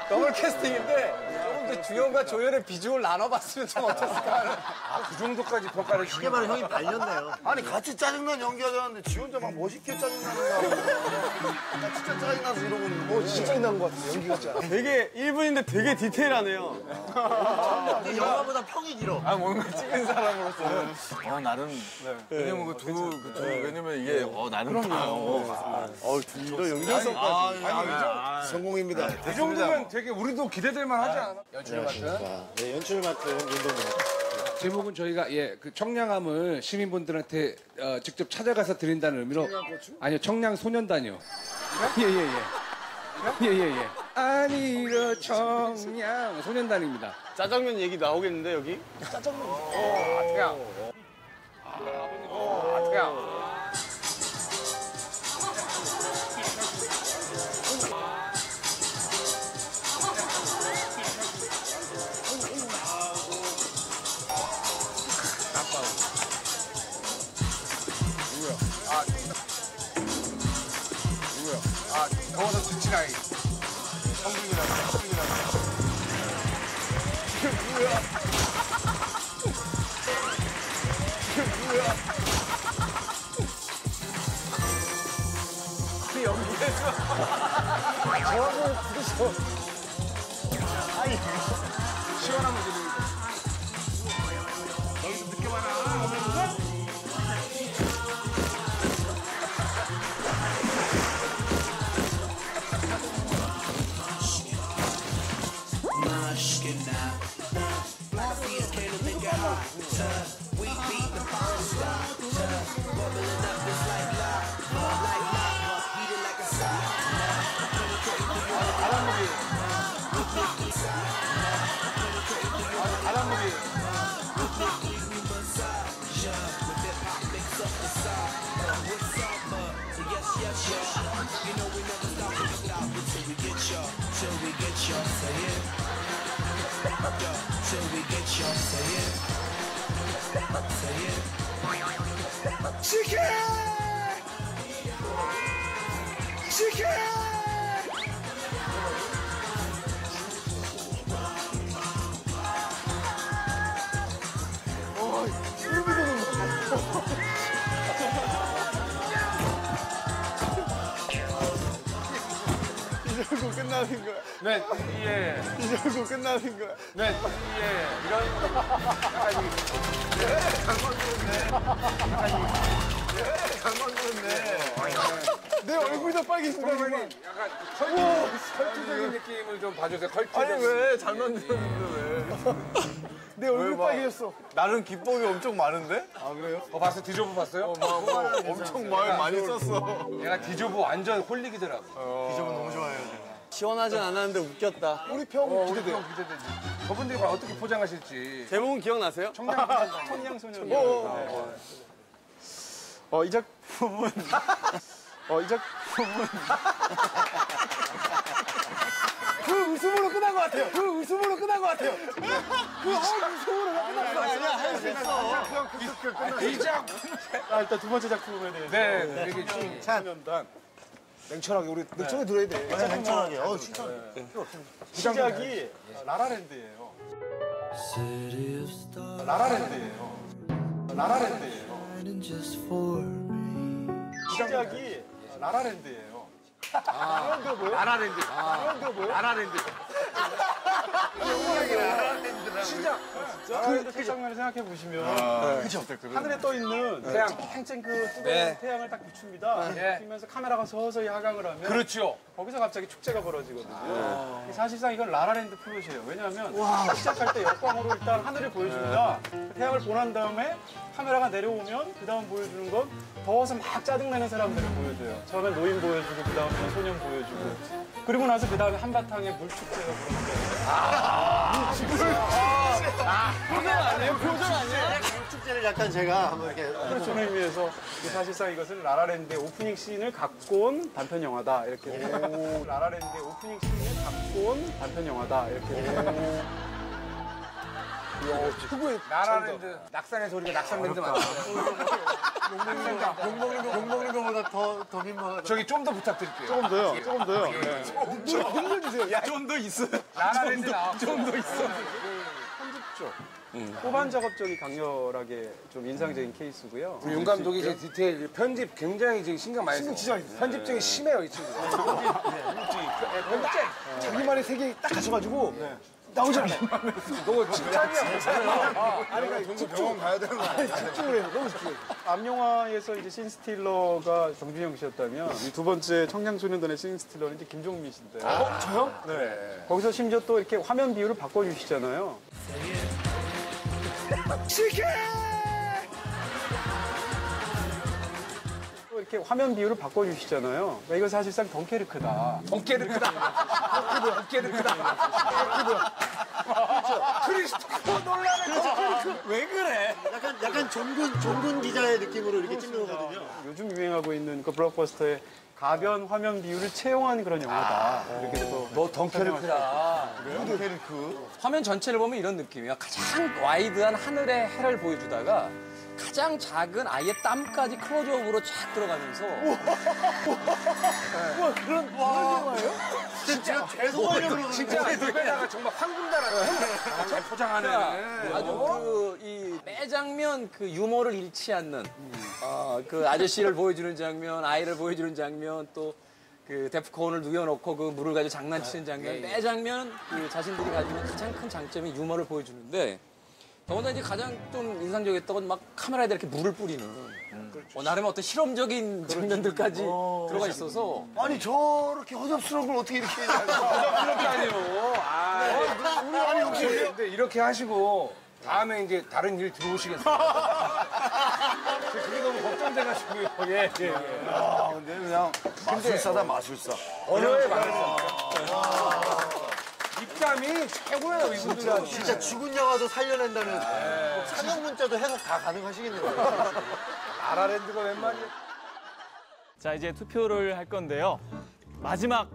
더블 캐스팅인데 조금 더 주연과 조연의 비중을 나눠봤으면 좀 어땠을까 하는. 아, 그 정도까지 평가를 쉽게 말해 형이 발렸네요. 아니 같이 짜증난 연기하자는데 지 혼자 막 멋있게 짜증나는 거야. 진짜 짜증나서 이러고 있는 거야. 진짜 짜증난 것 같아 연기가 진짜. 되게 1분인데 되게 디테일하네요. 근데 영화보다 평이 길어. 아 뭔가 찍은 사람으로서는. 나름 왜냐면 그 두 왜냐면 이게 나름 다요. 너 연기성까지 성공입니다. 이 정도면 되게 우리도 기대될 만하지 않아? 연출 맡은 연출 맡은 운동입니다. 제목은 저희가 그 청량함을 시민분들한테 직접 찾아가서 드린다는 의미로. 청양고추? 아니요, 청량 소년단이요. 예예예. 아니 이거 청량 소년단입니다. 짜장면 얘기 나오겠는데 여기? 짜장면. 아트야. 아트야. 더워서 지친 아이. 성준이라고. 뭐야? 뭐야? 그 연기해서. 저하고 부르셔. 아이. 시원한 문제 드립니다. 여기서 느껴봐라. 치킨! 치킨! 이러고 끝나는 거야. 네. 예. 이러고 끝나는 거야. 네. 예. 이런 거. 약간 예. 강건조네. 내 얼굴이 더 빨개진다. 약간 컬투적인 느낌을 좀 봐주세요. 컬투적인. 아니 왜? 잘 만들었는데 왜? 내 얼굴 빨개졌어. 나름 기법이 엄청 많은데? 아 그래요? 봤어? 디저브 봤어요? 엄청 말 많이 썼어. 내가 디저브 완전 홀릭이더라고. 디저브 너무 좋아해요 제가. 시원하진 않았는데 웃겼다. 우리 평 기대돼. 저분들이 어떻게 포장하실지. 제목은 기억나세요? 청량소년. 이 작품은 그 웃음으로 끝난 것 같아요. 웃음으로 끝난 것 같아요. 할 수 있어. 이 작품. 일단 두 번째 작품에 대해서. 네. 되게 좀 참연단. 냉철하게 우리 냉철하게 들어야 돼. 냉철하게. 진짜. 시작이 라라랜드예요. 시작이 라라랜드예요. 이런 거 뭐예요? 라라랜드. 이런 거 뭐예요? 라라랜드. 라라랜드라고. 시작. 진짜? 그 장면을 생각해 보시면 그죠? 하늘에 떠 있는 태양, 쨍쨍 그 뜨거운 태양을 딱 비춥니다. 비추면서 카메라가 서서히 하강을 하면 그렇죠. 거기서 갑자기 축제가 벌어지거든요. 사실상 이건 라라랜드 플롯이에요. 왜냐하면 시작할 때 역광으로 일단 하늘을 보여줍니다. 태양을 보난 다음에 카메라가 내려오면 그 다음 보여주는 건 더워서 막 짜증내는 사람들을 보여줘요. 처음에 노인 보여주고 그 다음에 소년 보여주고 그리고 나서 그 다음에 한바탕에 물축제가 벌어져요. 물축제. 표정 아니에요? 소재를 약간 제가 한번 이렇게. 그렇죠. 그런 의미에서 사실상 이것은 라라랜드의 오프닝 씬을 갖고 온 단편 영화다. 이렇게. 오, 라라랜드의 오프닝 씬을 갖고 온 단편 영화다. 이렇게. 이야, 최고의 라라랜드. 낙산의 소리가 낙산랜드 맞아. 욕먹는 거보다 더 민망하다. 저기 좀 더 부탁드릴게요. 조금 더요. 조금 더요. 힘내주세요. 좀 더 있어. 라라랜드 나와. 좀 더 있어. 편집죠. 후반 작업적이 강렬하게 좀 인상적인 케이스고요. 윤 감독이 이제 디테일, 편집 굉장히 지금 신경 많이 써요. 편집적이 심해요, 이 친구. 자기만의 세계에 딱 갇혀가지고 나오잖아요. 너무 집착이야. 아니, 집중 가야 되는 거 아니야? 집중을 해요. 너무 집중해. 앞 영화에서 이제 신스틸러가 정준영 씨였다면 이 두 번째 청량소년단의 신스틸러는 이제 김종민 씨인데. 어? 저요? 네. 거기서 심지어 또 이렇게 화면 비율을 바꿔주시잖아요. 치킨! 이렇게 화면 비율을 바꿔주시잖아요. 그러니까 이거 사실상 덩케르크다. 덩케르크다. 덩케르크다. 덩케르크다. 크리스토퍼 놀라는 왜 그래? 약간 종군 기자의 느낌으로 이렇게 찍는 거거든요. 요즘 유행하고 있는 그 블록버스터의 가변 화면 비율을 채용한 그런 영화다. 이렇게 해서 너 덩케르크다. 덩케르크. 화면 전체를 보면 이런 느낌이야. 가장 와이드한 하늘의 해를 보여주다가 가장 작은 아이의 땀까지 클로즈업으로 쫙 들어가면서. 우와, 그런 영화예요? 진짜 죄송하려고 진짜 노래다가 정말 황금다라고 잘 포장하네. 아주 그 매 장면 그 유머를 잃지 않는 그 아저씨를 보여주는 장면, 아이를 보여주는 장면, 또 그 데프콘을 누워놓고 그 물을 가지고 장난치는 장면, 매 장면 그 자신들이 가지고 있는 가장 큰 장점이 유머를 보여주는데. 더군다나 이제 가장 좀 인상적이었던 건 막 카메라에다 이렇게 물을 뿌리는 그렇죠. 나름 어떤 실험적인 장면들까지 들어가 있어서 아니 저렇게 허접스러운 걸 어떻게 이렇게 허접스럽다니요. 아니 혹시 근데 이렇게 하시고 다음에 이제 다른 일 들어오시겠어요? 그게 너무 걱정돼가지고요. 예. 아 근데 그냥 마술사다 마술사. 언어의 마술사. 입담이 최고예요, 이분들은. 진짜 죽은 영화도 살려낸다면 사명 문자도 해석 다 가능하시겠네요. 라라랜드가 웬 말이야. 자, 이제 투표를 할 건데요. 마지막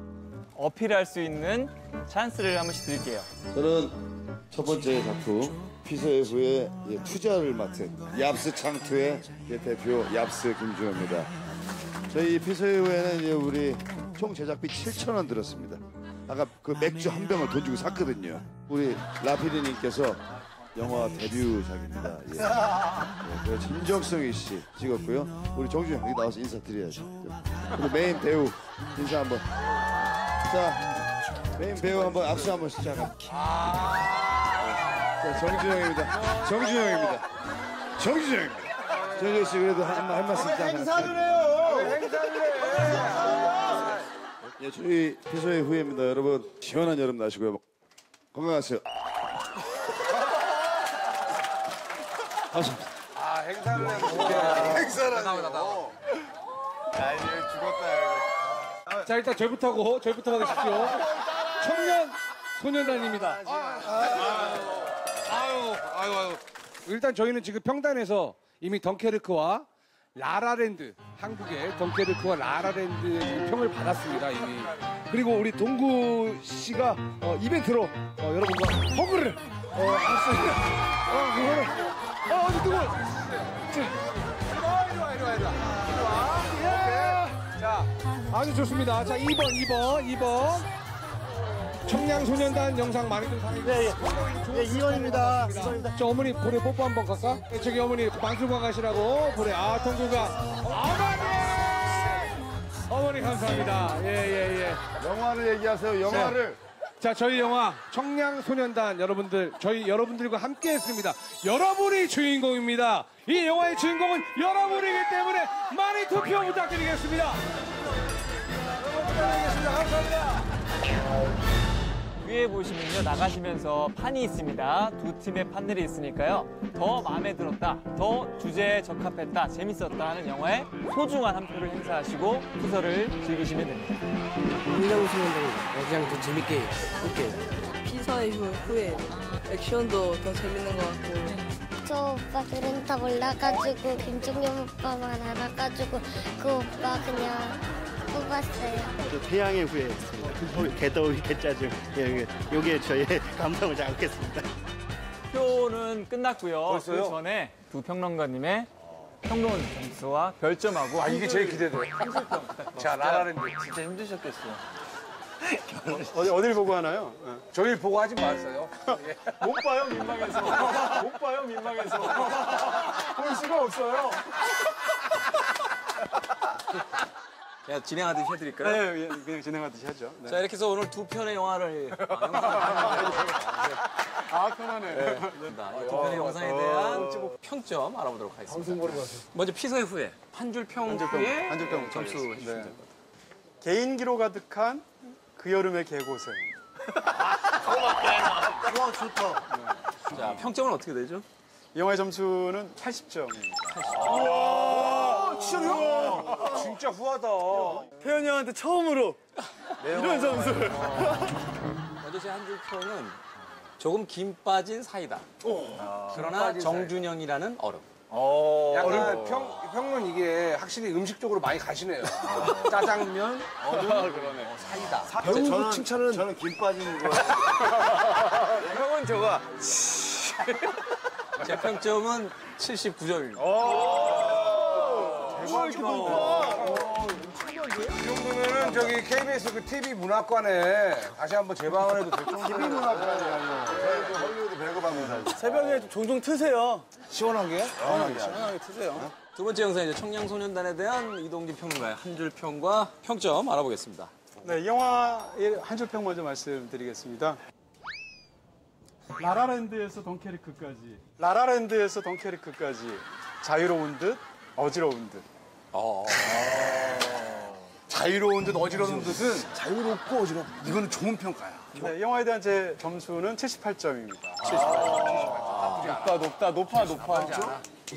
어필할 수 있는 찬스를 한 번씩 드릴게요. 저는 첫 번째 작품, 피서의후에 투자를 맡은 얍스 창투의 대표 얍스 김준호입니다. 저희 피서의후에는 우리 총 제작비 7,000원 들었습니다. 아까 그 맥주 한 병을 돈 주고 샀거든요. 우리 라피디님께서 영화 데뷔작입니다. 예. 예, 진정성이 씨 찍었고요. 우리 정준영 여기 나와서 인사드려야죠. 그리고 메인 배우 인사 한번. 자, 메인 배우 한번 악수 한번 시작합니다. 자, 정준영입니다. 정준영 씨 그래도 한 말씀 딱. 행사를 해요. 행사를 해. 예, 저희 피서의 후예입니다. 여러분 시원한 여름 나시고요. 건강하세요. 아 행사를 해서 행사를 하고. 야 이제 죽었다 이거. 자 일단 저부터 가주십시오. 청년 소년단입니다. 아유. 일단 저희는 지금 평단에서 이미 덩케르크와 라라랜드, 한국의 덩케르크와 라라랜드의 평을 받았습니다, 이미. 그리고 우리 동구 씨가 이벤트로 여러분과 허그를 했습니다. 이리 와. 자, 아주 좋습니다. 자, 2번. 청량소년단 영상 많이들 사랑해주세요. 네, 2번입니다. 저 어머니 볼에 뽀뽀 한번 갈까? 저기 어머니 만수관 가시라고 볼에 통구가 어머니 감사합니다. 예. 영화를 얘기하세요. 영화를. 자, 저희 영화 청량소년단 여러분들 저희 여러분들과 함께했습니다. 여러분이 주인공입니다. 이 영화의 주인공은 여러분이기 때문에 많이 투표 부탁드리겠습니다. 감사합니다. 위에 보시면요 나가시면서 판이 있습니다. 두 팀의 판들이 있으니까요 더 마음에 들었다, 더 주제에 적합했다, 재밌었다 하는 영화에 소중한 한 표를 행사하시고 피서를 즐기시면 됩니다. 고민하고 있으면 됩니다. 그냥 더 재밌게 볼게요. 피서의 후에 액션도 더 재밌는 것 같고 저 오빠 그림 다 몰라가지고 김종현 오빠만 알아가지고 그 오빠 그냥 뽑았어요. 저 태양의 후예였습니다. 개더위, 개짜증. 요게 저의 감성을 담겠습니다. 표는 끝났고요. 벌써요? 그 전에 두 평론가님의 평론 점수와 별점하고. 아, 이게 제일 기대돼요. 30점. 자, 라라랜드. 진짜 힘드셨겠어요. 어딜 보고 하나요? 네. 저희 보고 하지 마세요. 못 봐요, 민망해서. 못 봐요, 민망해서. 볼 수가 없어요. 그냥 진행하듯이 해드릴까요? 네, 그냥 진행하듯이 하죠. 네. 자, 이렇게 해서 오늘 두 편의 영화를. 아, 편하네. 네. 두 편의 영상에 대한 평점 알아보도록 하겠습니다. 먼저 피서의 후예. 한줄평 후에 점수 해주시면 될 것 같아요. 개인기로 가득한 그 여름의 개고생. 와, 좋다. 네. 자, 평점은 어떻게 되죠? 영화의 점수는 80점입니다. 와, 진짜요? 진짜 후하다. 태현이 형한테 처음으로 이런 점수를. 먼저 제 한 줄 표는 조금 김 빠진 사이다. 그러나 정준영이라는 얼음. 약간 평론 이게 확실히 음식 쪽으로 많이 가시네요. 짜장면, 그러네. 사이다. 배우 칭찬은 저는 김 빠지는 거. 형은 저거. 제 평점은 79점입니다. 대박. 이렇게 높아. 이 정도면은 저기 KBS 그 TV 문학관에 다시 한번 재방을 해도 될 정도로. TV 문학관이라는 거. 헐리우드 배구방문. 새벽에 종종 트세요. 시원하게? 시원하게 트세요. 두 번째 영상 이제 청량소년단에 대한 이동진 평론가의 한 줄 평과 평점 알아보겠습니다. 네, 영화의 한 줄 평 먼저 말씀드리겠습니다. 라라랜드에서 덩케르크까지. 라라랜드에서 덩케르크까지 자유로운 듯 어지러운 듯. 자유로운 듯 어지러운 듯은 자유롭고 어지럽고 이거는 좋은 평가야. 네, 영화에 대한 제 점수는 78점입니다. 78점. 높다, 높다, 높아, 높아.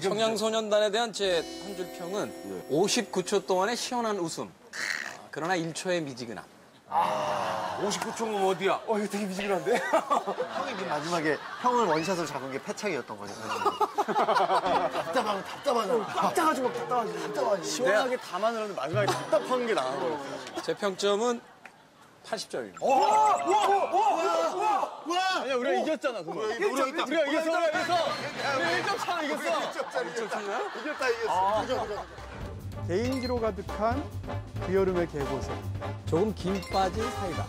청량소년단에 대한 제 한 줄 평은 59초 동안의 시원한 웃음. 그러나 1초의 미지근함. 59초면 어디야? 이거 되게 미지근한데? 형이 마지막에 형을 원샷으로 잡은 게 패착이었던 거죠. 답답하잖아. 답답하지. 시원하게 담아내는데 마지막에 답답한 게 나은 거예요. 제 평점은 80점입니다. 아니야, 우리가 이겼잖아, 그거. 우리가 이겼어, 우리 1점 차로 이겼어. 1점 차야? 이겼어. 개인기로 가득한 그 여름의 개고생. 조금 김 빠진 사이다.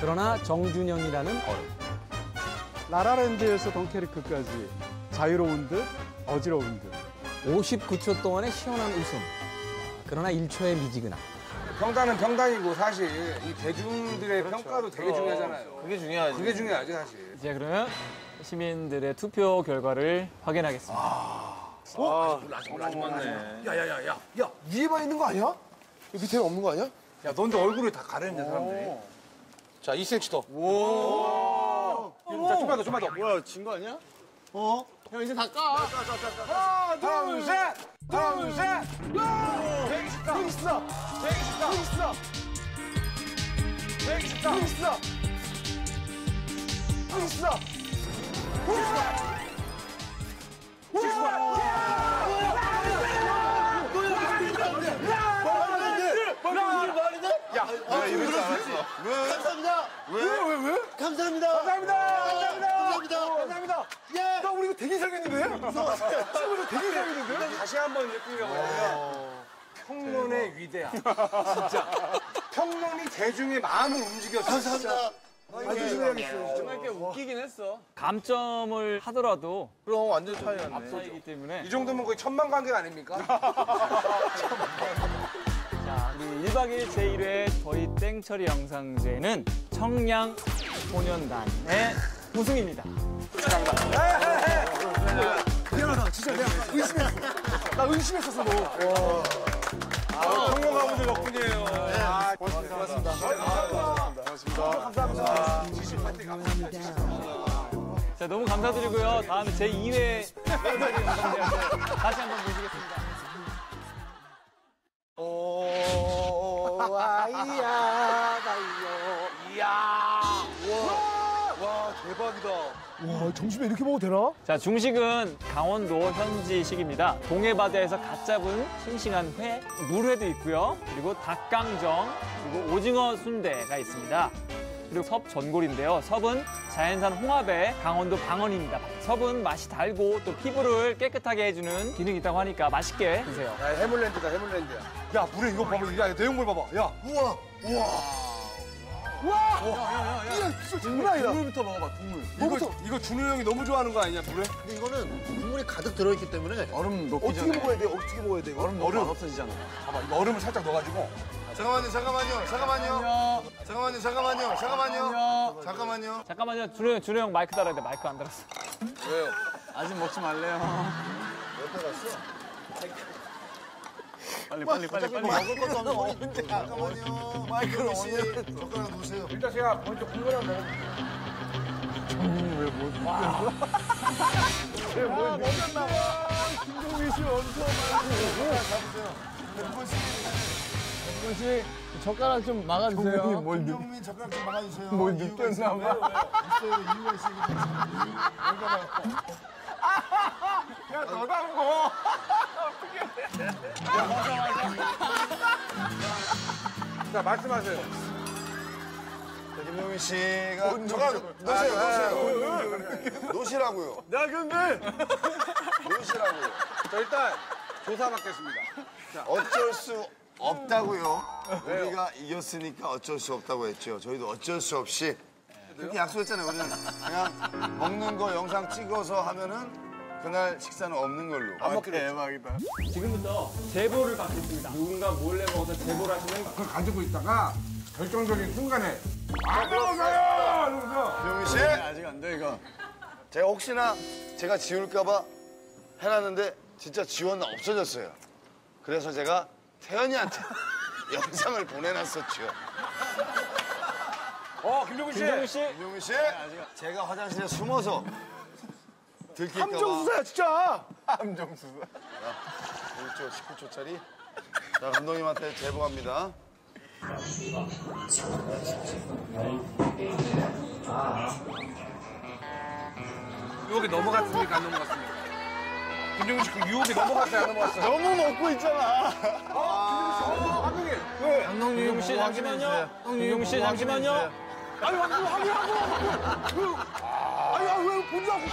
그러나 정준영이라는 얼음. 라라랜드에서 덩케르크까지 자유로운 듯 어지러운 듯. 59초 동안의 시원한 웃음. 그러나 1초의 미지근함. 평단은 평단이고 사실 이 대중들의 평가도 되게 중요하잖아요. 그게 중요하지. 그게 중요하지 사실. 이제 그러면 시민들의 투표 결과를 확인하겠습니다. 아직 맞네. 야, 위에만 있는 거 아니야? 밑에 없는 거 아니야? 야, 너한테 얼굴을 다 가렸냐 사람들이. 자, 2cm 더. 자, 좀만 더, 좀만 더. 뭐야, 진 거 아니야? 형 이제 다 까. 하나, 둘, 셋. 하나, 둘, 셋. 120점. 감사합니다. 예. 나 우리 이거 되게 이상했는데? 친구들 되게 이상했는데? 다시 한번 예쁘려고. 평론의 위대함. 진짜. 평론이 대중의 마음을 움직였어. 감사합니다. 조심해야겠어. 정말 꽤 웃기긴 했어. 감점을 하더라도. 그럼 완전 차이 났네. 앞서이기 때문에. 이 정도면 거의 천만 관객 아닙니까? 자, 우리 1박 2일 제1회 더이 땡처리 영상제는 청량소년단의 우승입니다. 감사합니다. 미안하다, 진짜 내가 의심했어. 나 의심했었어, 너. 평론가분들 덕분이에요. 고맙습니다. 고맙습니다. 지식 파티 감사합니다. 자, 너무 감사드리고요. 다음에 제2회 다시 한번 모시겠습니다. 오, 아이야, 나이요. 이야. 와, 대박이다. 와, 점심에 이렇게 먹어도 되나? 자, 중식은 강원도 현지식입니다. 동해바다에서 갓 잡은 싱싱한 회, 물회도 있고요. 그리고 닭강정, 그리고 오징어 순대가 있습니다. 그리고 섭전골인데요. 섭은 자연산 홍합의 강원도 방언입니다. 섭은 맛이 달고 또 피부를 깨끗하게 해주는 기능이 있다고 하니까 맛있게 드세요. 야, 해물랜드다, 해물랜드야. 야, 물에 이거 봐봐. 야, 내용물 봐봐. 야, 우와, 우와. 와! 야, 진짜 장난 아니다. 국물부터 먹어봐, 국물. 이거 준호 형이 너무 좋아하는 거 아니냐, 물에? 근데 이거는 국물이 가득 들어있기 때문에 얼음 넣기 전에 어떻게 먹어야 돼, 어떻게 먹어야 돼? 얼음 없어지잖아. 봐봐, 이거 얼음을 살짝 넣어가지고. 잠깐만요. 준호 형 마이크 달아야 돼, 마이크 안 달았어. 왜요? 아직 먹지 말래요. 몇 달 갔어? 빨리. 먹을 것도 안 먹는데. 잠깐만요. 마이크를 어디 젓가락 놓으세요. 일단 제가 먼저 국물하고 먹을게요. 정민이 왜 뭐지? 와, 먹었나 봐. 김종민 씨 엄청 많이. 잡으세요. 백분 씨, 젓가락 좀 막아주세요. 김종민 젓가락 좀 막아주세요. 뭐 느꼈나 봐. 있어요, 이유가 있으니까. 야, 너 담고. 자, 말씀하세요. 김종민 씨가 노시라고요. 나 근데 노시라고요. 저 일단 조사 받겠습니다. 자, 어쩔 수 없다고요. 우리가 이겼으니까 어쩔 수 없다고 했죠. 저희도 어쩔 수 없이 그렇게 약속했잖아요. 우리는 그냥 먹는 거 영상 찍어서 하면은. 그날 식사는 없는 걸로. 아, 대박이다. 지금부터 제보를 받겠습니다. 누군가 몰래 먹어서 제보를 하시면 그걸 가지고 있다가 결정적인 순간에 안 먹어요! 이러면서. 김종민 씨! 아직 안 돼, 이거. 제가 혹시나 제가 지울까 봐 해놨는데 진짜 지웠나 없어졌어요. 그래서 제가 태연이한테 영상을 보내놨었죠. 김종민 씨! 제가 화장실에 숨어서 함정수사야, 진짜! 함정수사. 1조 19초짜리. 자, 감독님한테 제보합니다. 유혹이 넘어갔습니까? 안 넘어갔습니까? 김종민 씨, 그 유혹이 넘어갔어요? 안 넘어갔어요? 너무 먹고 있잖아. 김종민 씨, 감독님. 김종민 씨, 잠시만요. 아니, 하고. 아니, 왜 혼자 하고.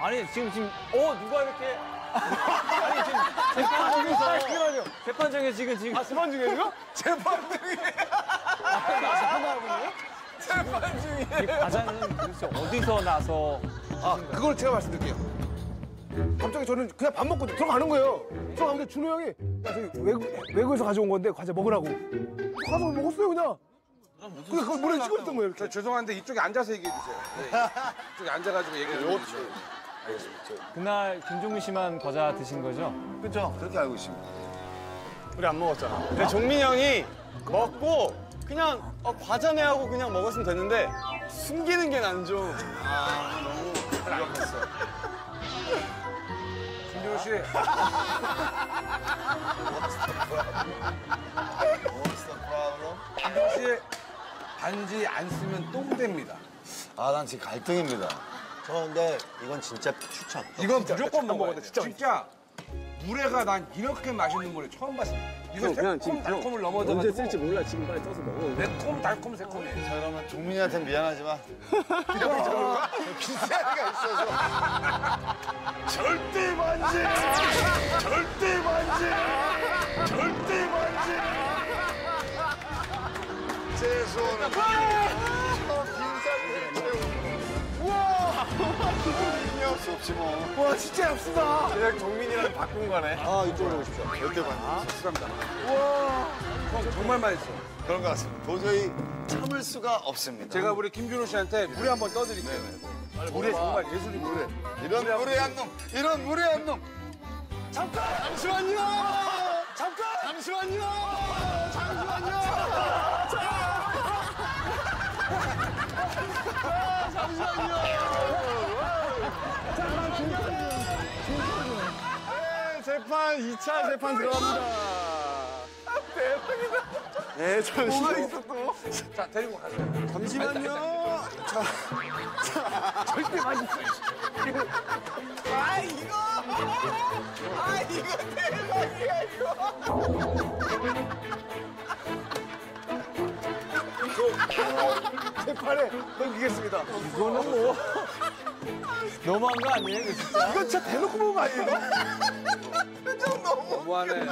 아니, 지금, 누가 이렇게. 아니, 지금, 재판 중에 지금. 아, 재판 중에 지금? 재판 중에. 재판 중에. 이 과자는 도대체 어디서 나서. 아, 그걸 제가 말씀드릴게요. 갑자기 저는 그냥 밥 먹고 들어가는 거예요. 들어가는데 준호 형이, 야, 저기 외국에서 가져온 건데 과자 먹으라고. 과자 먹었어요, 그냥. 그냥 그걸 물에 찍었던 거예요, 이렇게. 죄송한데 이쪽에 앉아서 얘기해주세요. 네. 이쪽에 앉아가지고 얘기해주세요. 그날 김종민 씨만 과자 드신 거죠? 그렇죠. 그렇게 알고 있습니다. 우리 안 먹었잖아. 근데 종민 형이 먹고 그냥 과자네 하고 그냥 먹었으면 됐는데 숨기는 게 난 좀. 아, 너무 부끄럽겠어. 김종민 씨. 김종민 씨, 반지 안 쓰면 똥됩니다. 아, 난 지금 갈등입니다. 근데 이건 진짜 추천. 이건 진짜 무조건 먹어야 돼. 진짜 물회가 난 이렇게 맛있는 물회 처음 봤습니다. 이거 새콤달콤을 넘어서 언제 쓸지 몰라. 지금 빨리 떠서 먹어. 매콤달콤 새콤해. 자, 그러면 종민이한테 미안하지만 이렇게 저럴까? 기세가 있어서. 절대 만지! 절대 만지! 절대 만지! 제 손은 할수 없지 뭐. 와, 진짜 엽수다. 그냥 종민이랑 바꾼 거네. 아, 이쪽으로 오십시오. 절대 반지. 죄송합니다. 우와. 정말 맛있어. 그런 것 같습니다. 도저히 참을 수가 없습니다. 제가 우리 김준호 씨한테 물에 한번 떠드릴게요. 네네. 물에 정말 예술이 물에. 이런 무례한 놈. 이런 무례한 놈. 잠깐! 잠시만요. 재판 2차 재판 들어갑니다. 대박이다. 네, 뭐가 있어 또? 자, 데리고 가세요. 잠시만요. 자, 절대 맛있어. 아, 이거! 아, 이거 대박이야, 이거! 제 팔에 넘기겠습니다. 이거는 뭐... 너무한 거 아니에요, 이거 진짜? 이거 진짜 대놓고 먹은 거 아니에요? 표정 너무... 너무하네.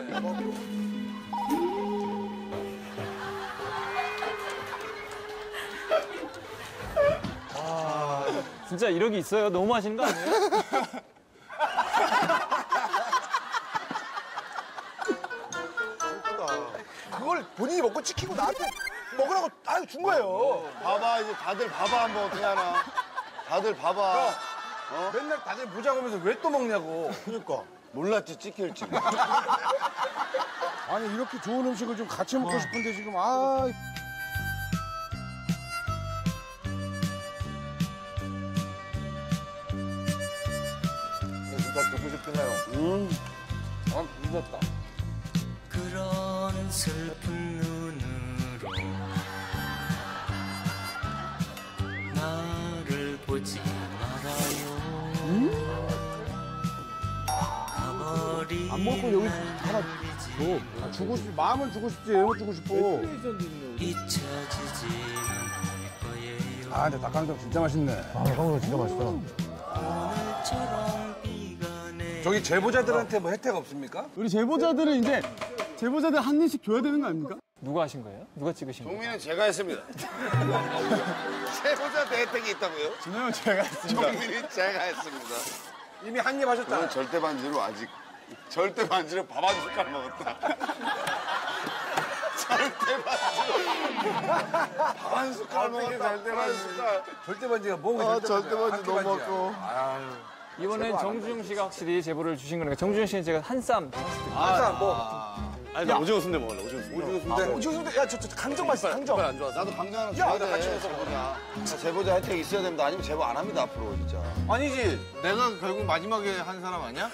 진짜 이런 게 있어요? 너무 하시는 거 아니에요? 그걸 본인이 먹고 찍히고 나한테 먹으라고 준 거예요. 봐봐, 이제 다들 봐봐, 한번 어떻게 하나. 다들 봐봐. 어? 맨날 다들 보자고 하면서 왜 또 먹냐고. 그러니까. 몰랐지, 찍힐지. 아니, 이렇게 좋은 음식을 좀 같이 먹고 싶은데 지금, 아. 듣고 싶으네요. 아, 늦었다. 그런 슬픈 눈으로 나를 보지 말아요. 안 먹고 여기 하나 줘. 주고 싶지. 마음은 주고 싶지. 애는 주고 싶고. 아, 근데 닭강정 진짜 맛있네. 아, 닭강정 진짜 맛있다. 저기 제보자들한테 뭐 혜택 없습니까? 우리 제보자들은 이제 제보자들 한 입씩 줘야 되는 거 아닙니까? 누가 하신 거예요? 누가 찍으신 거예요? 종민은 제가 했습니다. 제보자들 혜택이 있다고요? 준호형 제가 했습니다. 종민이 제가 했습니다. 이미 한 입 하셨잖아요. 저는 절대 반지로 아직 절대 반지로 밥 한 숟갈 먹었다. 절대 반지로 밥 한 숟갈 먹었다. 절대 반지. 절대 반지가 뭐고 절대 반지 너무 먹고. 이번엔 정준영 씨가 확실히 제보를 주신 거니까 정준영 씨는 제가 한쌈 드릴게요. 한쌈 뭐? 아니 나 오징어 순대 먹을래. 오징어 순대. 오징어 순대. 오징어 순대. 야 저 강정 맛있어. 강정. 안 좋아. 나도 강정 하나 줘야 돼. 같이 먹자. 제보자. 제보자 혜택 있어야 됩니다. 아니면 제보 안 합니다 앞으로 진짜. 아니지. 내가 결국 마지막에 한 사람 아니야?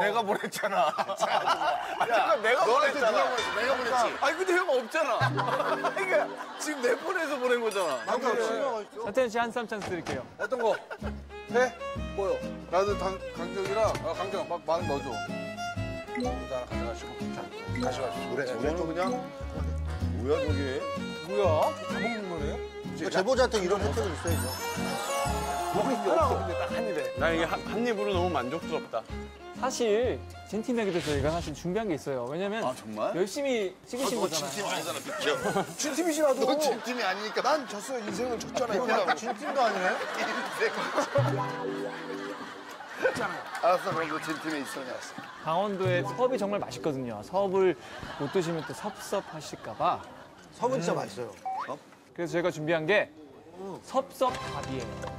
내가 보냈잖아. 야, 내가 보냈잖아. 내가 보냈지. 아니 근데 형 없잖아. 그러니까 지금 내 폰에서 보낸 거잖아. 차태현 씨 한쌈 찬스 드릴게요. 어떤 거? 해? 뭐요? 나도 강정이라 강정 막 넣어줘. 모자 하나 가져가시고 다시 가시고. 그래, 우리 또 그냥 뭐야 저게? 뭐야? 다 먹는 거래요? 그러니까 제보자한테 이런 혜택을 있어야죠. 먹을 게 없어. 근데 딱 한 입에. 나 이게 한 입으로 너무 만족스럽다. 사실 찐팀에게도 저희가 사실 준비한 게 있어요. 왜냐면 아, 정말? 열심히 찍으신 거잖아요. 찐팀 아니잖아, 비켜. 찐팀이시라도. 너 찐팀이 아니니까. 난 졌어요. 인생은 졌잖아요. 찐팀도 아니네. 인생은 졌잖아요. 알았어, 그럼 너 찐팀에 있어야 알았어. 강원도에 섭이 정말 맛있거든요. 섭을 못 드시면 또 섭섭하실까 봐. 섭은 진짜 맛있어요. 섭? 그래서 저희가 준비한 게 섭섭밥이에요.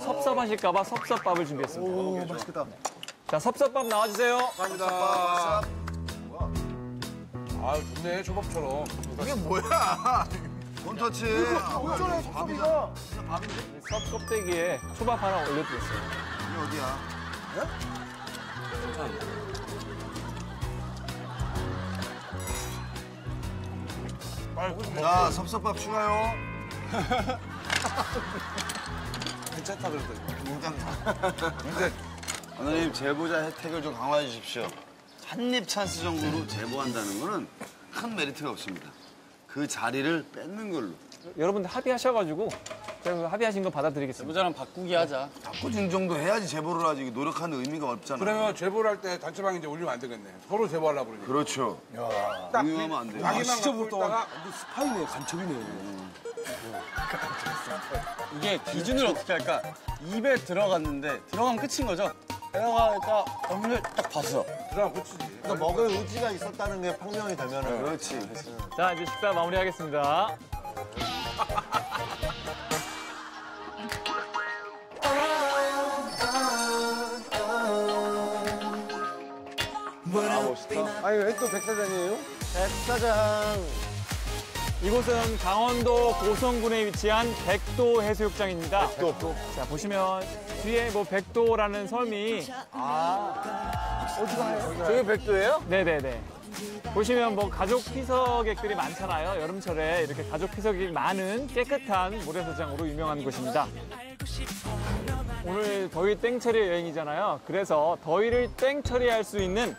섭섭하실까 봐 섭섭밥을 준비했습니다. 오, 맛있겠다. 자, 섭섭밥 나와주세요. 감사합니다. 섭섭밥. 아, 좋네, 초밥처럼. 이게 뭐야? 돈터치. 어쩌네, 섭섭이가. 그냥 밥인데? 섭 껍데기에 초밥 하나 올려드렸어요. 이게 어디야? 네? 자, 섭섭밥 추가요. 괜찮다, 그래도. 괜찮다. 하나님, 제보자 혜택을 좀 강화해 주십시오. 한 입 찬스 정도로 제보한다는 거는 큰 메리트가 없습니다. 그 자리를 뺏는 걸로. 여러분들 합의하셔가지고 합의하신 거 받아드리겠습니다. 제보자랑 바꾸기 하자. 바꾸는 정도 해야지 제보를 하지. 노력하는 의미가 없잖아요. 그러면 제보를 할 때 단체방에 이제 올리면 안 되겠네. 서로 제보하려고 그러니까. 그렇죠. 응용하면 안 돼요. 아, 시점부터 스파이네요. 간첩이네요. 이게 기준을 어떻게 할까? 입에 들어갔는데 들어간 끝인 거죠? 내가 일단 엄밀히 딱 봤어. 그럼 그렇지. 그러니까 먹을 의지가 있었다는 게 판명이 되면은. 그렇지. 자, 이제 식사 마무리하겠습니다. 아, 멋있다. 아니, 왜 또 백사장이에요? 백사장. 이곳은 강원도 고성군에 위치한 백도 해수욕장입니다. 백도. 자, 보시면 뒤에 뭐 백도라는 섬이. 아. 어디가? 저게 백도예요? 네네네. 보시면 뭐 가족 피서객들이 많잖아요. 여름철에 이렇게 가족 피서객이 많은 깨끗한 모래사장으로 유명한 곳입니다. 오늘 더위 땡처리 여행이잖아요. 그래서 더위를 땡처리할 수 있는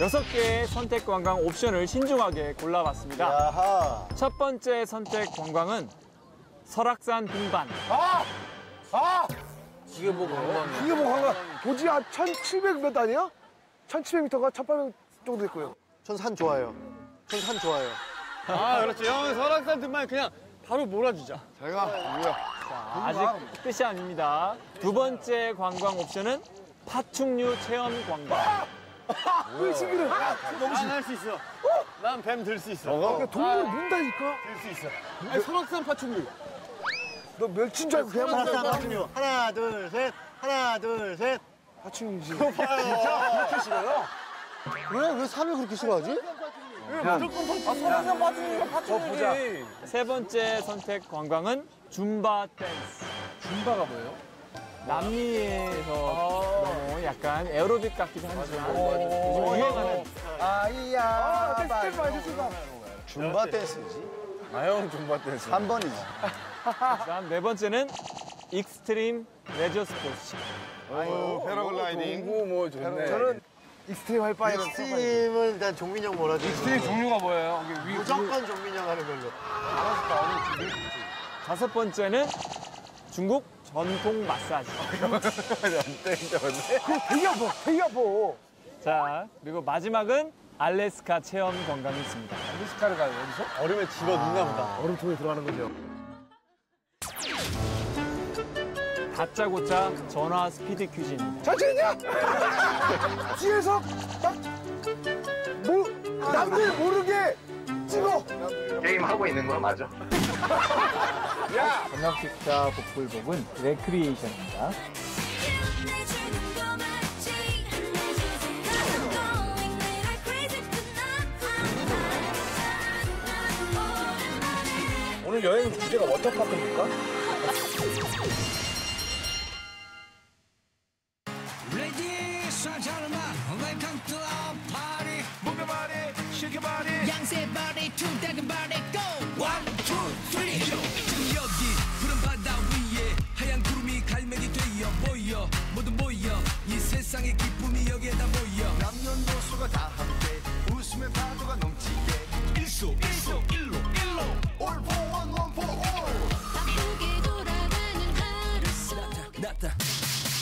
6개의 선택 관광 옵션을 신중하게 골라봤습니다. 야하. 첫 번째 선택 관광은 설악산 등반. 기계봉 관광. 기계봉 관광. 고지 한 1,700m 아니야? 1,700m가 1,800 정도 될 거예요. 전 산 좋아요. 전 산 좋아요. 아, 그렇지. 형, 설악산 등반 그냥 바로 몰아주자. 잘 가. 자, 아직 끝이 아닙니다. 두 번째 관광 옵션은 파충류 체험 관광. 왜 신기해? 난 할 수 있어. 난 뱀 들 수 있어. 그러니까 동물 문다니까? 들 수 있어. 아니, 설악산 파충류. 너 멸치인 줄 알고 그냥 설악산 파충류. 하나, 둘, 셋. 하나, 둘, 셋. 파충류지. 그거 봐요. 그렇게 싫어요? 왜 산을 그렇게 싫어하지? 설악산 파충류가 파충류지. 세 번째 선택 관광은 줌바 댄스. 줌바가 뭐예요? 남미에서 너무 약간 에어로빅 같기도 하지만 요즘 유행하는 아이야 댄스 맞으시다. 줌바 댄스지? 아형 줌바 댄스 3번이지. 그다음 네 번째는 익스트림 레저 스포츠. 패러글라이딩. 뭐 좋네. 저는 익스트림 할 바에 익스트림은 일단 종민 형 몰아주고. 익스트림 종류가 뭐예요? 무조건 종민 형 하는 걸로. 다섯 번째는 중국 전통 마사지. 되게 아파, 되게 아파. 자, 그리고 마지막은 알래스카 체험 관광이 있습니다. 알래스카를 가요, 여기서? 얼음에 집어넣나 보다. 얼음통에 들어가는 거죠. 다짜고짜 전화 스피드 퀴즈입니다. 자신이냐? 뒤에서 딱 남들 모르게 찍어. 게임하고 있는 거 맞아? 야! 전략식사 복불복은 레크리에이션입니다. 오늘 여행 주제가 워터파크입니까?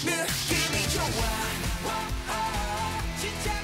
느낌이 좋아. 진짜.